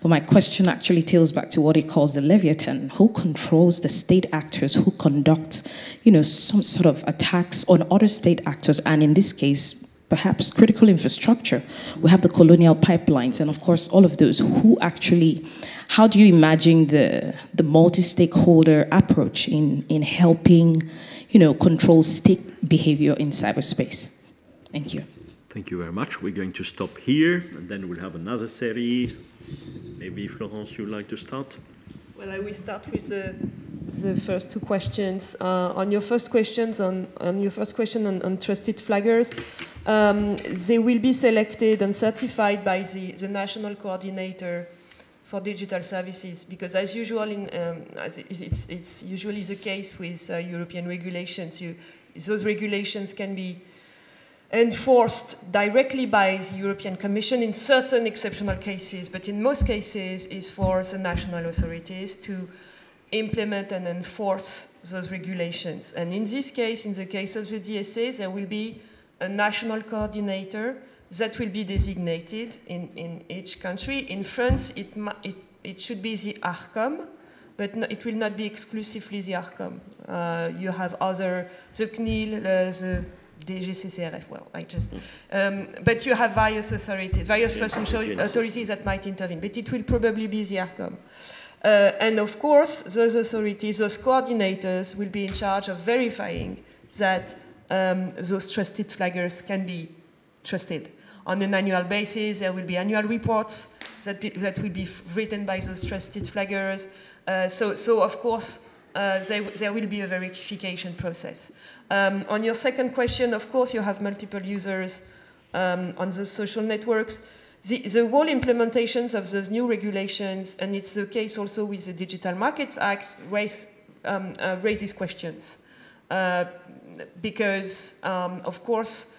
But my question actually tails back to what he calls the Leviathan. Who controls the state actors who conduct, you know, some sort of attacks on other state actors, and in this case, perhaps critical infrastructure? We have the colonial pipelines, and of course all of those. Who actually, how do you imagine the multi-stakeholder approach in helping, you know, control state behavior in cyberspace? Thank you. Thank you very much. We're going to stop here, and then we'll have another series. Maybe Florence, you'd like to start? Well, I will start with the first two questions. On your first questions, on trusted flaggers, they will be selected and certified by the national coordinator for digital services, because as usual, as it's usually the case with European regulations, those regulations can be enforced directly by the European Commission in certain exceptional cases, but in most cases it's for the national authorities to implement and enforce those regulations. And in this case, in the case of the DSA, there will be a national coordinator that will be designated in each country. In France, it should be the ARCOM, but no, it will not be exclusively the ARCOM. You have other, the CNIL, the DGCCRF, well, I just... but you have various authorities, various authorities that might intervene, but it will probably be the ARCOM. And of course, those authorities, those coordinators, will be in charge of verifying that those trusted flaggers can be trusted. On an annual basis, there will be annual reports that will be written by those trusted flaggers. So of course, there will be a verification process. On your second question, of course, you have multiple users on the social networks. The whole implementations of those new regulations, and it's the case also with the Digital Markets Act, raises questions. Because, of course,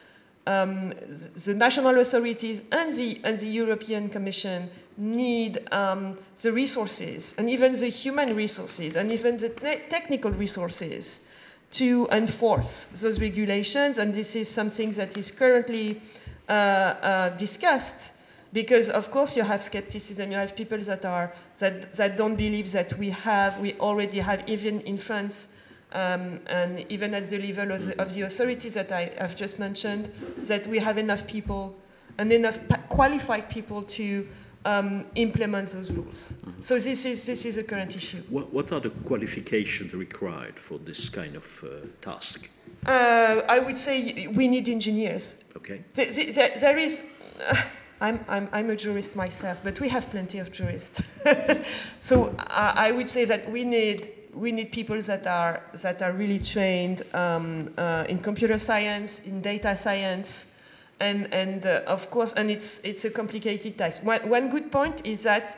the national authorities and the European Commission need the resources, and even the human resources, and even the technical resources to enforce those regulations. And this is something that is currently discussed, Because of course you have skepticism, you have people that are that don't believe that we already have, even in France, and even at the level of the authorities that I have just mentioned, that we have enough people and enough qualified people to implement those rules. Mm-hmm. So this is a current issue. What are the qualifications required for this kind of task? I would say we need engineers. Okay. There is. I'm a jurist myself, but we have plenty of jurists. So I would say that we need people that are really trained in computer science, in data science, and of course, and it's a complicated task. One good point is that,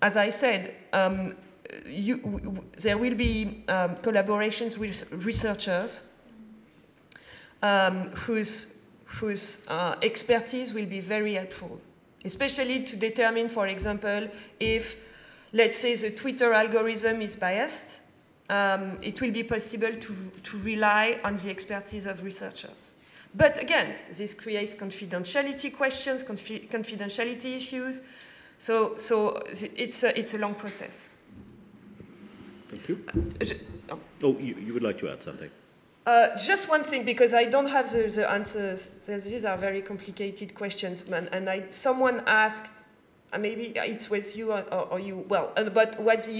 as I said, there will be collaborations with researchers whose expertise will be very helpful, especially to determine, for example, if, let's say, the Twitter algorithm is biased, it will be possible to rely on the expertise of researchers. But again, this creates confidentiality questions, confidentiality issues, so it's a long process. Thank you. Oh, you would like to add something? Just one thing, because I don't have the answers. These are very complicated questions, man. And someone asked, maybe it's with you or you, well, about what the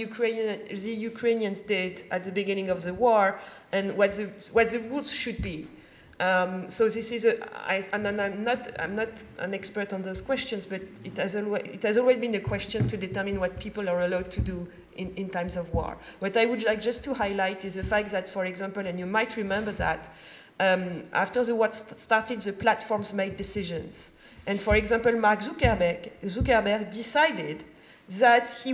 Ukrainians did at the beginning of the war and what the rules should be. So this is I'm not an expert on those questions, but it has always been a question to determine what people are allowed to do in times of war. What I would like just to highlight is the fact that, for example, and you might remember that, after the war started, the platforms made decisions. And for example, Mark Zuckerberg decided that he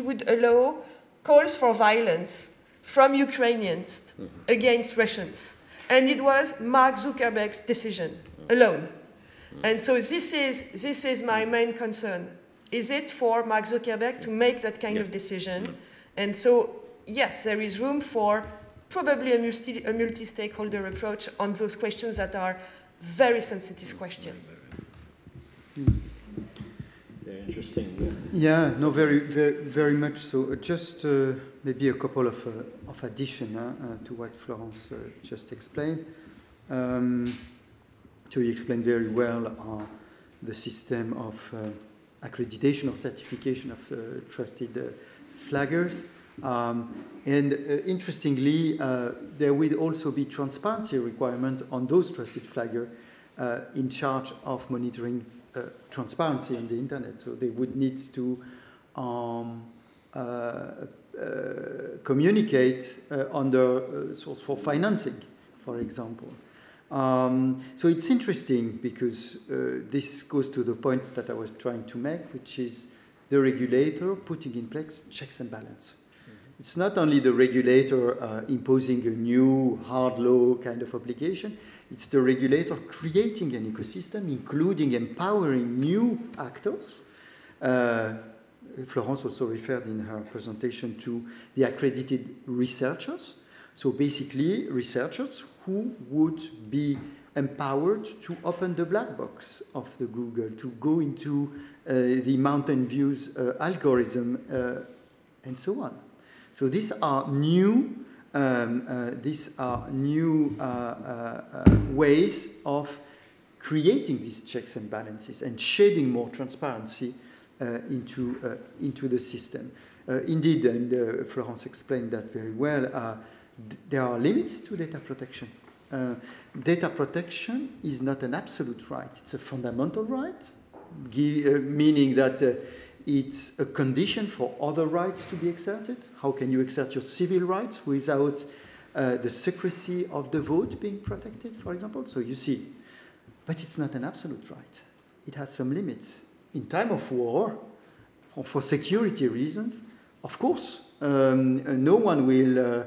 would allow calls for violence from Ukrainians against Russians. And it was Mark Zuckerberg's decision alone. And so this is my main concern. Is it for Mark Zuckerberg to make that kind of decision? And so, yes, there is room for probably a multi-stakeholder approach on those questions that are very sensitive questions. Very interesting. Yeah, no, very, very, very much so. Just... maybe a couple of addition to what Florence just explained. So you explained very well the system of accreditation or certification of trusted flaggers. And interestingly, there will also be transparency requirement on those trusted flaggers in charge of monitoring transparency on the internet. So they would need to communicate under source for financing, for example. So it's interesting because this goes to the point that I was trying to make, which is the regulator putting in place checks and balance. Mm-hmm. It's not only the regulator imposing a new hard law kind of obligation, it's the regulator creating an ecosystem, including empowering new actors. Florence also referred in her presentation to the accredited researchers. So basically, researchers who would be empowered to open the black box of the Google, to go into the Mountain Views algorithm, and so on. So these are new ways of creating these checks and balances and shading more transparency into the system. Indeed, and Florence explained that very well, there are limits to data protection. Data protection is not an absolute right, it's a fundamental right, meaning that it's a condition for other rights to be exerted. How can you exert your civil rights without the secrecy of the vote being protected, for example? So you see, but it's not an absolute right. It has some limits. In time of war, or for security reasons, of course, no one will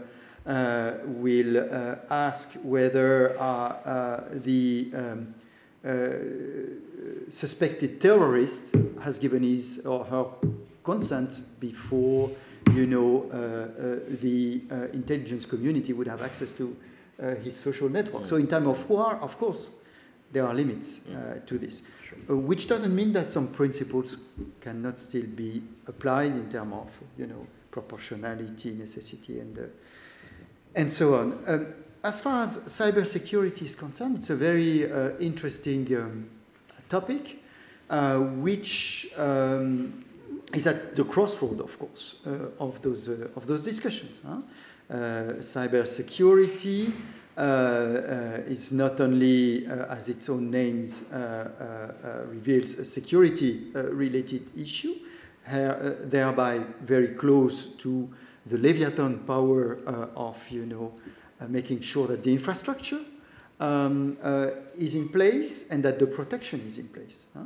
ask whether the suspected terrorist has given his or her consent before, you know, the intelligence community would have access to his social network. So in time of war, of course, there are limits to this, which doesn't mean that some principles cannot still be applied in terms of, you know, proportionality, necessity, and so on. As far as cybersecurity is concerned, it's a very interesting topic, which is at the crossroad, of course, of those discussions. Huh? Cybersecurity is not only, as its own names reveals, a security-related issue, thereby very close to the Leviathan power of, you know, making sure that the infrastructure is in place and that the protection is in place. Huh?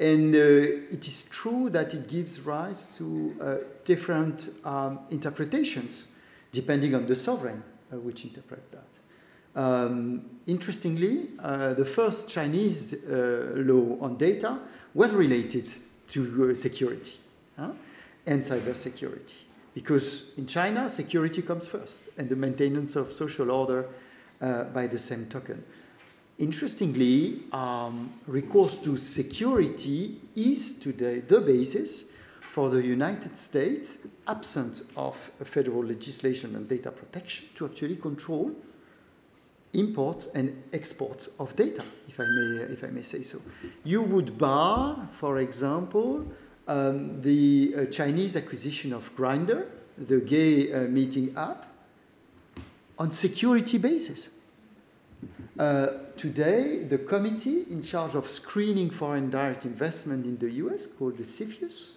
And it is true that it gives rise to different interpretations depending on the sovereign which interpret that. Interestingly, the first Chinese law on data was related to security and cybersecurity, because in China, security comes first, and the maintenance of social order by the same token. Interestingly, recourse to security is today the basis for the United States, absent of federal legislation on data protection, to actually control import and export of data, if I may say so. You would bar, for example, the Chinese acquisition of Grindr, the gay meeting app, on security basis. Today, the committee in charge of screening foreign direct investment in the US, called the CFIUS,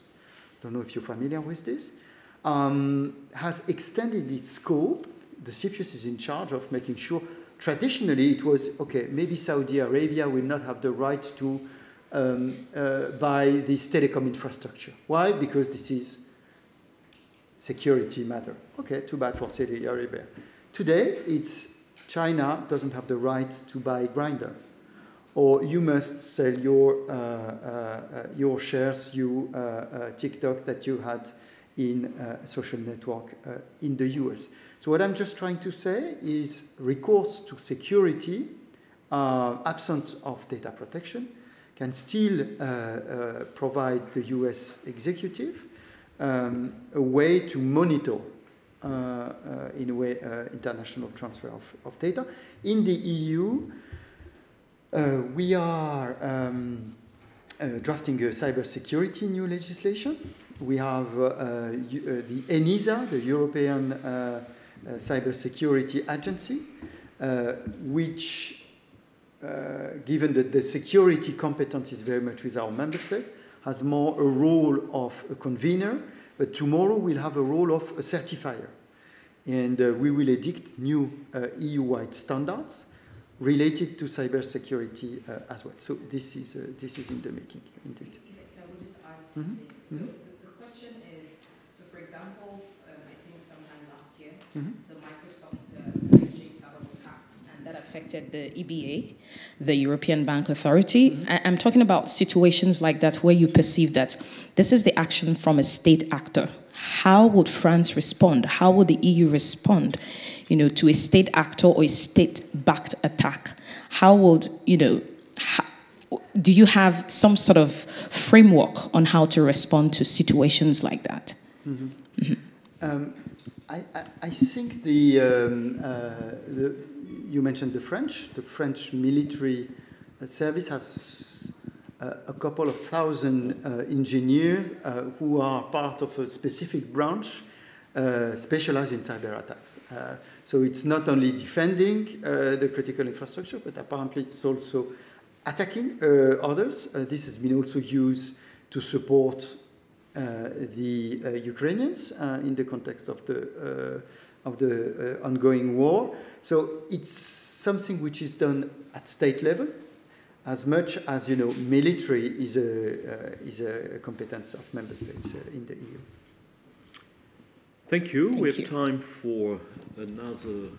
don't know if you're familiar with this, has extended its scope. The CFIUS is in charge of making sure, traditionally it was, okay, maybe Saudi Arabia will not have the right to buy this telecom infrastructure. Why? Because this is security matter. Okay, too bad for Saudi Arabia. Today, it's China doesn't have the right to buy Grindr, or you must sell your shares, TikTok that you had in social network in the US. So what I'm just trying to say is recourse to security, absence of data protection, can still provide the US executive a way to monitor in a way international transfer of data. In the EU, we are drafting a cybersecurity new legislation. We have the ENISA, the European Cybersecurity Agency, which given that the security competence is very much with our member states, has more a role of a convener, but tomorrow we'll have a role of a certifier. And we will edict new EU-wide standards related to cybersecurity as well. So this is in the making, indeed. I will just add something. Mm-hmm. So the question is, so for example, I think sometime last year, mm-hmm. the Microsoft that affected the EBA, the European Bank Authority. Mm-hmm. I'm talking about situations like that where you perceive that this is the action from a state actor. How would France respond? How would the EU respond, you know, to a state actor or a state-backed attack? How would, you know, do you have some sort of framework on how to respond to situations like that? Mm-hmm. Mm-hmm. I think you mentioned the French. The French military service has a couple of thousand engineers who are part of a specific branch specialized in cyber attacks. So it's not only defending the critical infrastructure, but apparently it's also attacking others. This has been also used to support the Ukrainians in the context of the ongoing war. So it's something which is done at state level, as much as, you know, military is a competence of member states in the EU. Thank you. We have time for another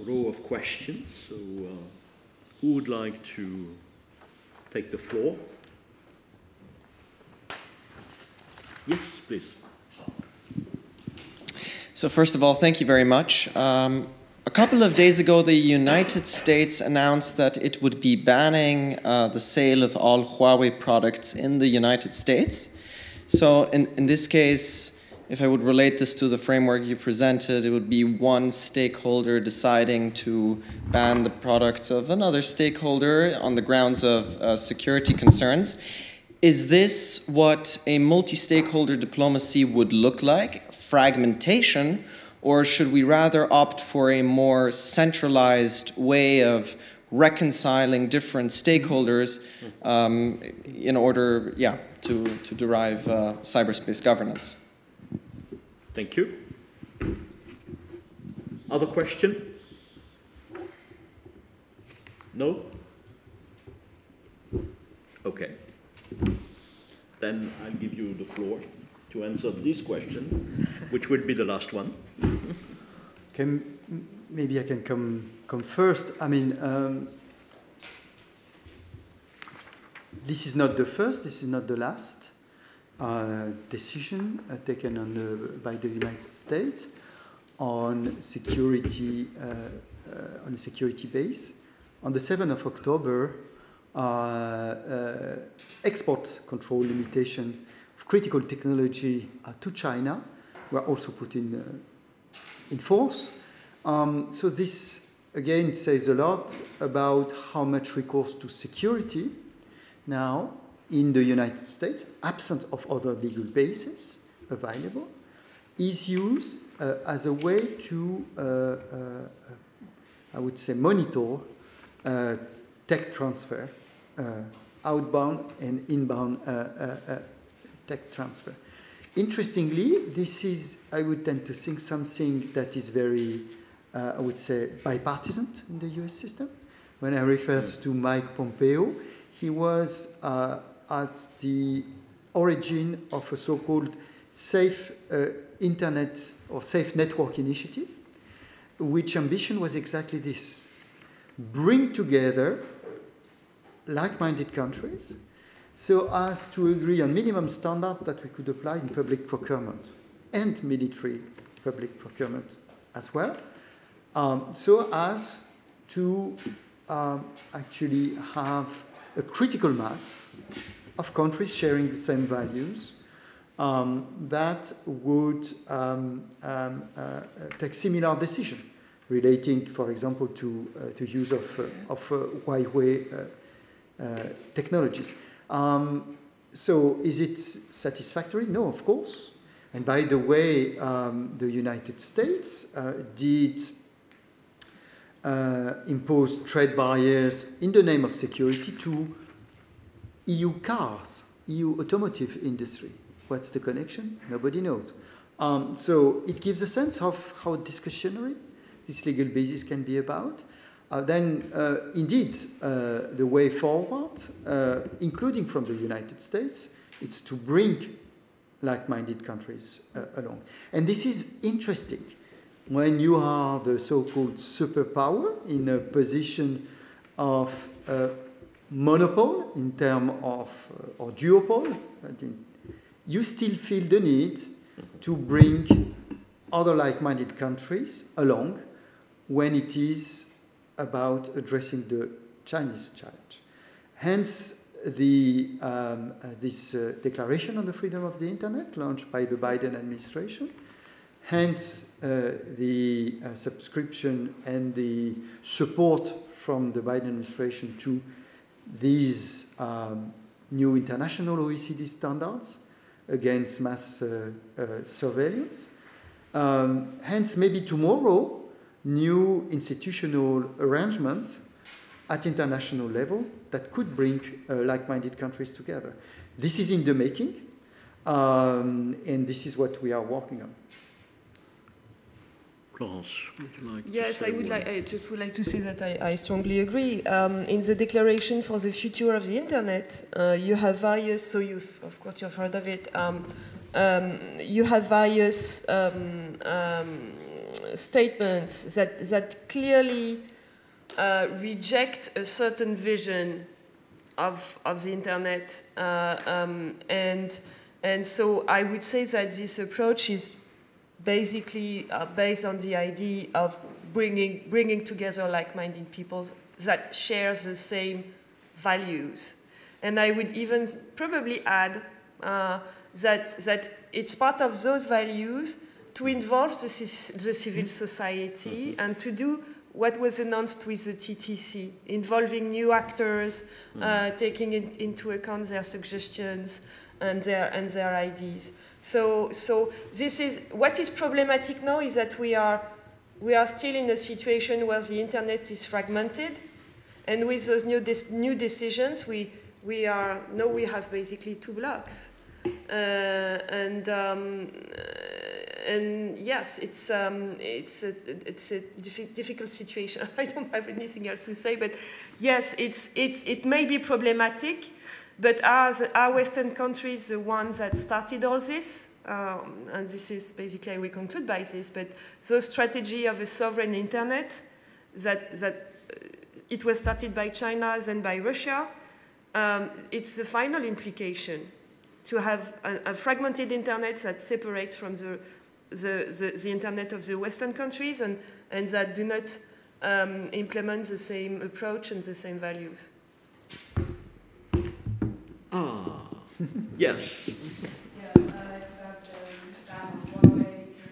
row of questions. So who would like to take the floor? Yes, please. So first of all, thank you very much. A couple of days ago, the United States announced that it would be banning the sale of all Huawei products in the United States. So in this case, if I would relate this to the framework you presented, it would be one stakeholder deciding to ban the products of another stakeholder on the grounds of security concerns. Is this what a multi-stakeholder diplomacy would look like? Fragmentation? Or should we rather opt for a more centralized way of reconciling different stakeholders in order to derive cyberspace governance? Thank you. Other question? No? Okay. Then I'll give you the floor to answer this question, which will be the last one. Maybe I can come first. I mean, this is not the first, this is not the last decision taken on by the United States on a security base. On the 7th of October, export control limitation critical technology to China were also put in force. So this, again, says a lot about how much recourse to security now in the United States, absent of other legal basis available, is used as a way to, I would say, monitor tech transfer, outbound and inbound tech transfer. Interestingly, this is, I would tend to think, something that is very, I would say, bipartisan in the US system. When I referred to Mike Pompeo, he was at the origin of a so-called safe internet or safe network initiative, which ambition was exactly this: bring together like-minded countries so as to agree on minimum standards that we could apply in public procurement and military public procurement as well, so as to actually have a critical mass of countries sharing the same values that would take similar decisions relating, for example, to use of Huawei technologies. So is it satisfactory? No, of course. And by the way, the United States did impose trade barriers in the name of security to EU cars, EU automotive industry. What's the connection? Nobody knows. So it gives a sense of how discretionary this legal basis can be about. Then, indeed, the way forward, including from the United States, it's to bring like-minded countries along. And this is interesting. When you are the so-called superpower in a position of monopole in terms of, or duopole, you still feel the need to bring other like-minded countries along when it is about addressing the Chinese challenge. Hence, this declaration on the freedom of the internet launched by the Biden administration, hence the subscription and the support from the Biden administration to these new international OECD standards against mass surveillance. Hence, maybe tomorrow, new institutional arrangements at international level that could bring like-minded countries together. This is in the making, and this is what we are working on. Florence, would you like to say? Yes, I just would like to say that I strongly agree. In the Declaration for the Future of the Internet, you have various, so of course you've heard of it, you have various statements that clearly reject a certain vision of the internet, and so I would say that this approach is basically based on the idea of bringing together like-minded people that share the same values. And I would even probably add that it's part of those values to involve the civil society and to do what was announced with the TTC, involving new actors, taking into account their suggestions and their ideas. So this is what is problematic now is that we are still in a situation where the internet is fragmented, and with those new decisions, we have basically two blocks, and yes, it's a difficult situation. I don't have anything else to say, but yes, it may be problematic. But are Western countries the ones that started all this? And this is basically, I will conclude by this, but the strategy of a sovereign internet, it was started by China, then by Russia, it's the final implication to have a fragmented internet that separates from the internet of the Western countries and that do not implement the same approach and the same values. Yes. Yeah, it's about Huawei to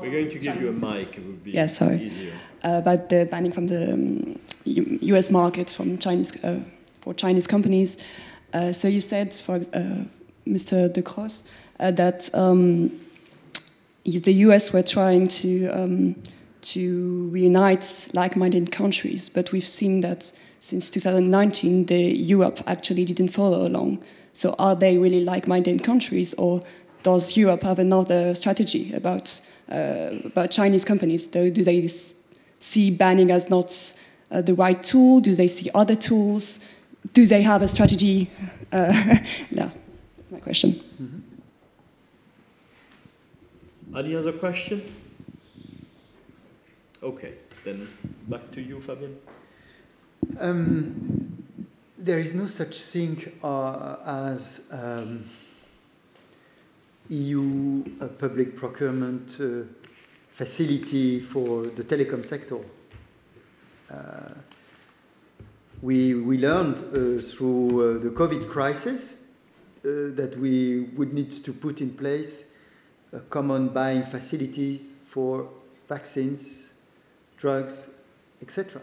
we're going to give you a mic. It would be easier. About the banning from the U.S. market from Chinese companies. So you said, for Mr. Delcros, that the U.S. were trying to reunite like-minded countries, but we've seen that. Since 2019, Europe actually didn't follow along. So are they really like-minded countries, or does Europe have another strategy about Chinese companies? Do they see banning as not the right tool? Do they see other tools? Do they have a strategy? No, that's my question. Mm-hmm. Any other question? Okay, then back to you, Fabien. There is no such thing as EU public procurement facility for the telecom sector. We learned through the COVID crisis that we would need to put in place common buying facilities for vaccines, drugs, etc.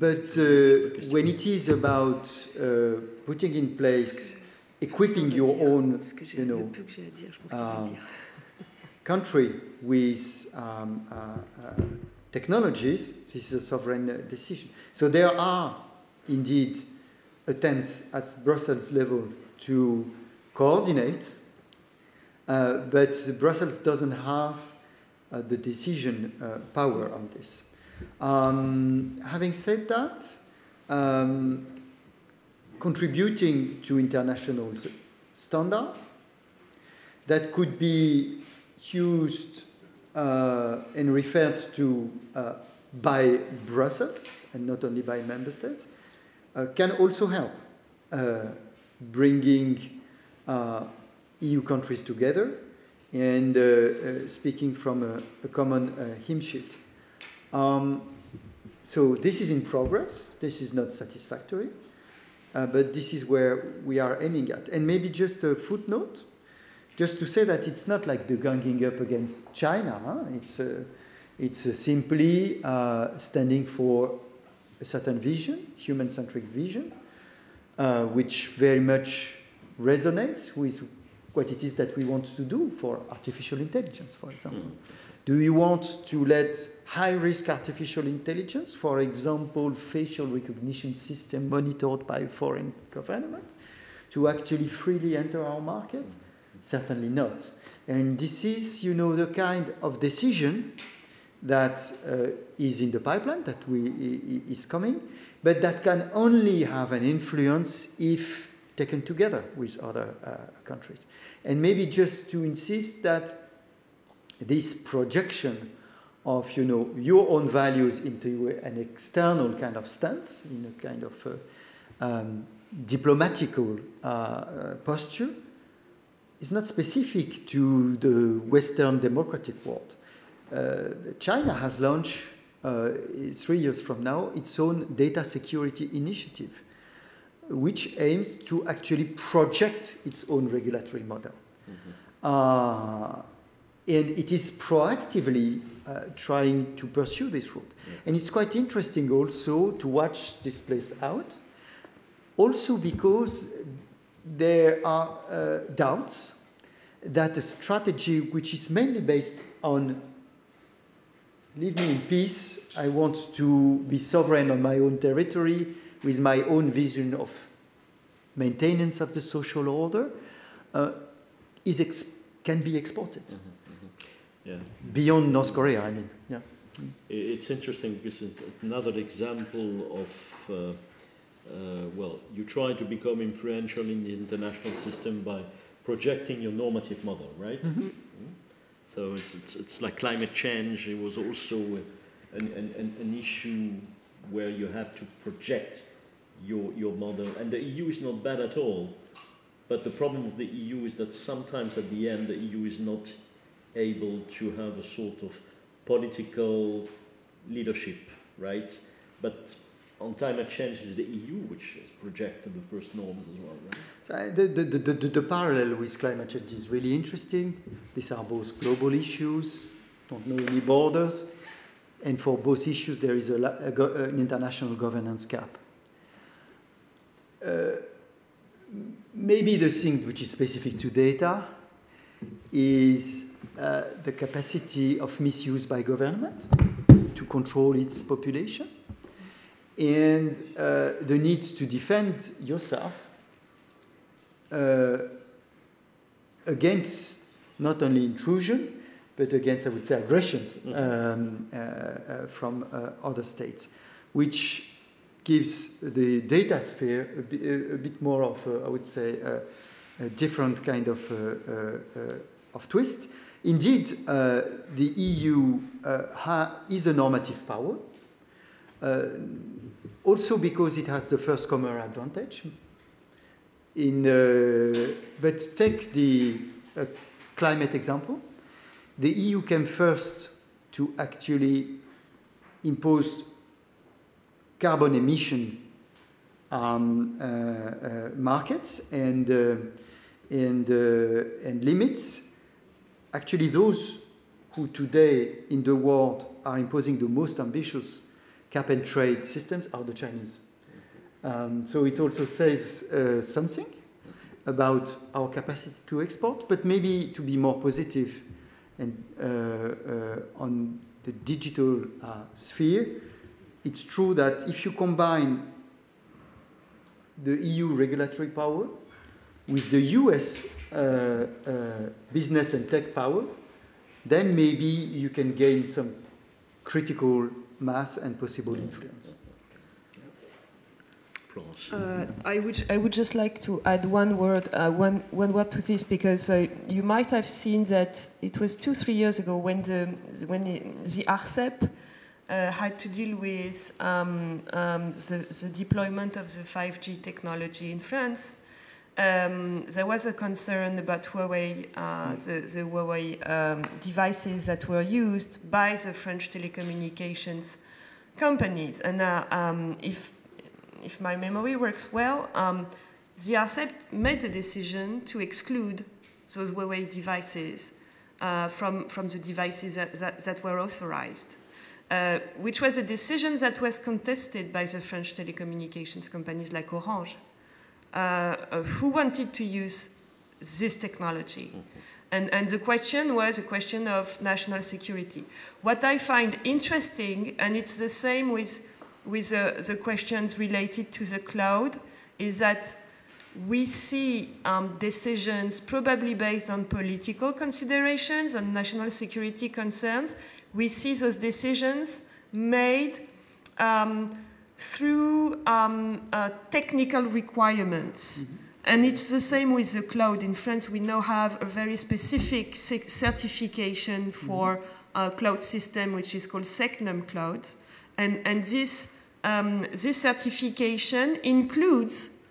But when it is about putting in place, equipping your own, country with technologies, this is a sovereign decision. So there are indeed attempts at Brussels level to coordinate, but Brussels doesn't have the decision power on this. Having said that, contributing to international standards that could be used and referred to by Brussels and not only by member states can also help bringing EU countries together and speaking from a common hymn sheet. So this is in progress, this is not satisfactory, but this is where we are aiming at. And maybe just a footnote, just to say that it's not like the ganging up against China, huh? It's simply standing for a certain vision, human-centric vision, which very much resonates with what it is that we want to do for artificial intelligence, for example. Do you want to let high-risk artificial intelligence, for example, facial recognition system monitored by a foreign government, to actually freely enter our market? Certainly not. And this is, the kind of decision that is in the pipeline, that is coming, but that can only have an influence if taken together with other countries. And maybe just to insist that this projection of your own values into an external kind of stance, in a kind of diplomatical posture, is not specific to the Western democratic world. China has launched 3 years from now its own data security initiative, which aims to actually project its own regulatory model. Mm-hmm. And it is proactively trying to pursue this route. Yeah. And it's quite interesting also to watch this place out, also because there are doubts that a strategy which is mainly based on leave me in peace, I want to be sovereign on my own territory with my own vision of maintenance of the social order, can be exported. Mm-hmm. Yeah. Beyond North Korea, I mean. Yeah. It's interesting because it's another example of, well, you try to become influential in the international system by projecting your normative model, right? Mm-hmm. So it's like climate change. It was also an issue where you have to project your model. And the EU is not bad at all. But the problem of the EU is that sometimes at the end, the EU is not able to have a sort of political leadership, right? But on climate change, it's the EU which has projected the first norms as well, right? So the parallel with climate change is really interesting. These are both global issues, don't know any borders, and for both issues there is an international governance gap. Maybe the thing which is specific to data is the capacity of misuse by government to control its population and the need to defend yourself against not only intrusion but against, I would say, aggressions from other states, which gives the data sphere a bit more of, I would say, a different kind of twist. Indeed, the EU is a normative power, also because it has the first comer advantage. But take the climate example. The EU came first to actually impose carbon emission markets and limits. Actually, those who today in the world are imposing the most ambitious cap and trade systems are the Chinese. So it also says something about our capacity to export, but maybe to be more positive and on the digital sphere, it's true that if you combine the EU regulatory power with the US business and tech power, then maybe you can gain some critical mass and possible influence. I would just like to add one word to this, because you might have seen that it was 2-3 years ago when the ARCEP had to deal with the deployment of the 5G technology in France. There was a concern about Huawei, the Huawei devices that were used by the French telecommunications companies. And if my memory works well, the ARCEP made the decision to exclude those Huawei devices from the devices that were authorized, which was a decision that was contested by the French telecommunications companies like Orange, who wanted to use this technology. And the question was a question of national security. What I find interesting, and it's the same with the questions related to the cloud, is that we see decisions probably based on political considerations and national security concerns. We see those decisions made through technical requirements. Mm-hmm. And it's the same with the cloud. In France, we now have a very specific certification for a cloud system, which is called Secnum Cloud. And this certification includes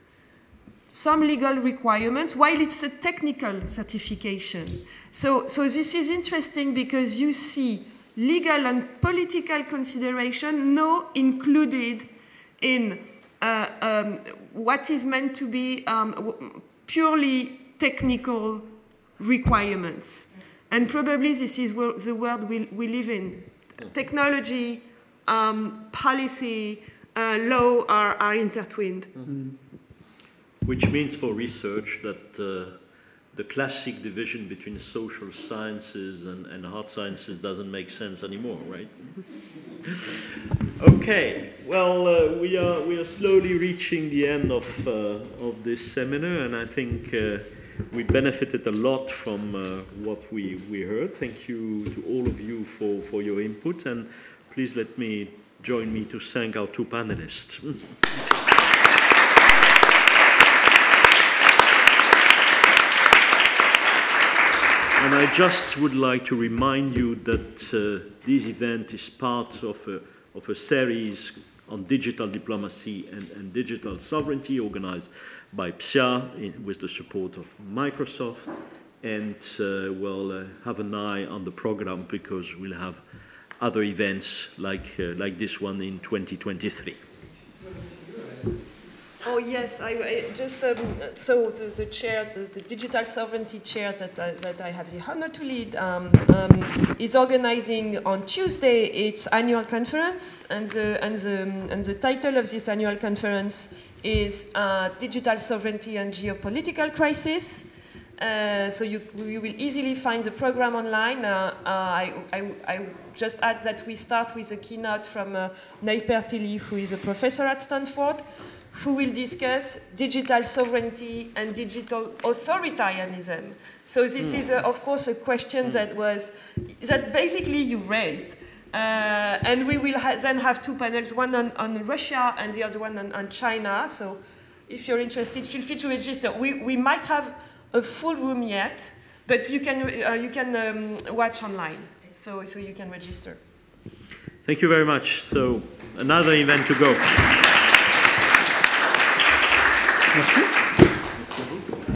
some legal requirements, while it's a technical certification. So this is interesting because you see legal and political consideration now included in what is meant to be purely technical requirements. And probably this is the world we live in. Technology, policy, law are intertwined. Mm-hmm. Which means for research that the classic division between social sciences and hard sciences doesn't make sense anymore, right? Okay, well, we are slowly reaching the end of this seminar, and I think we benefited a lot from what we heard. Thank you to all of you for your input, and please let me join me to thank our two panelists. And I just would like to remind you that this event is part of a series on digital diplomacy and digital sovereignty organized by PSIA with the support of Microsoft. And we'll have an eye on the program because we'll have other events like this one in 2023. Oh yes, I just so the chair, the digital sovereignty chair that I have the honor to lead is organizing on Tuesday its annual conference, and the title of this annual conference is Digital Sovereignty and Geopolitical Crisis. So you will easily find the program online. I just add that we start with a keynote from Naipeh Sili, who is a professor at Stanford, who will discuss digital sovereignty and digital authoritarianism. So this is, of course, a question that basically you raised. And we will then have two panels, one on Russia and the other one on China. So if you're interested, feel free to register. We might have a full room yet, but you can watch online. So you can register. Thank you very much. So another event to go. Merci.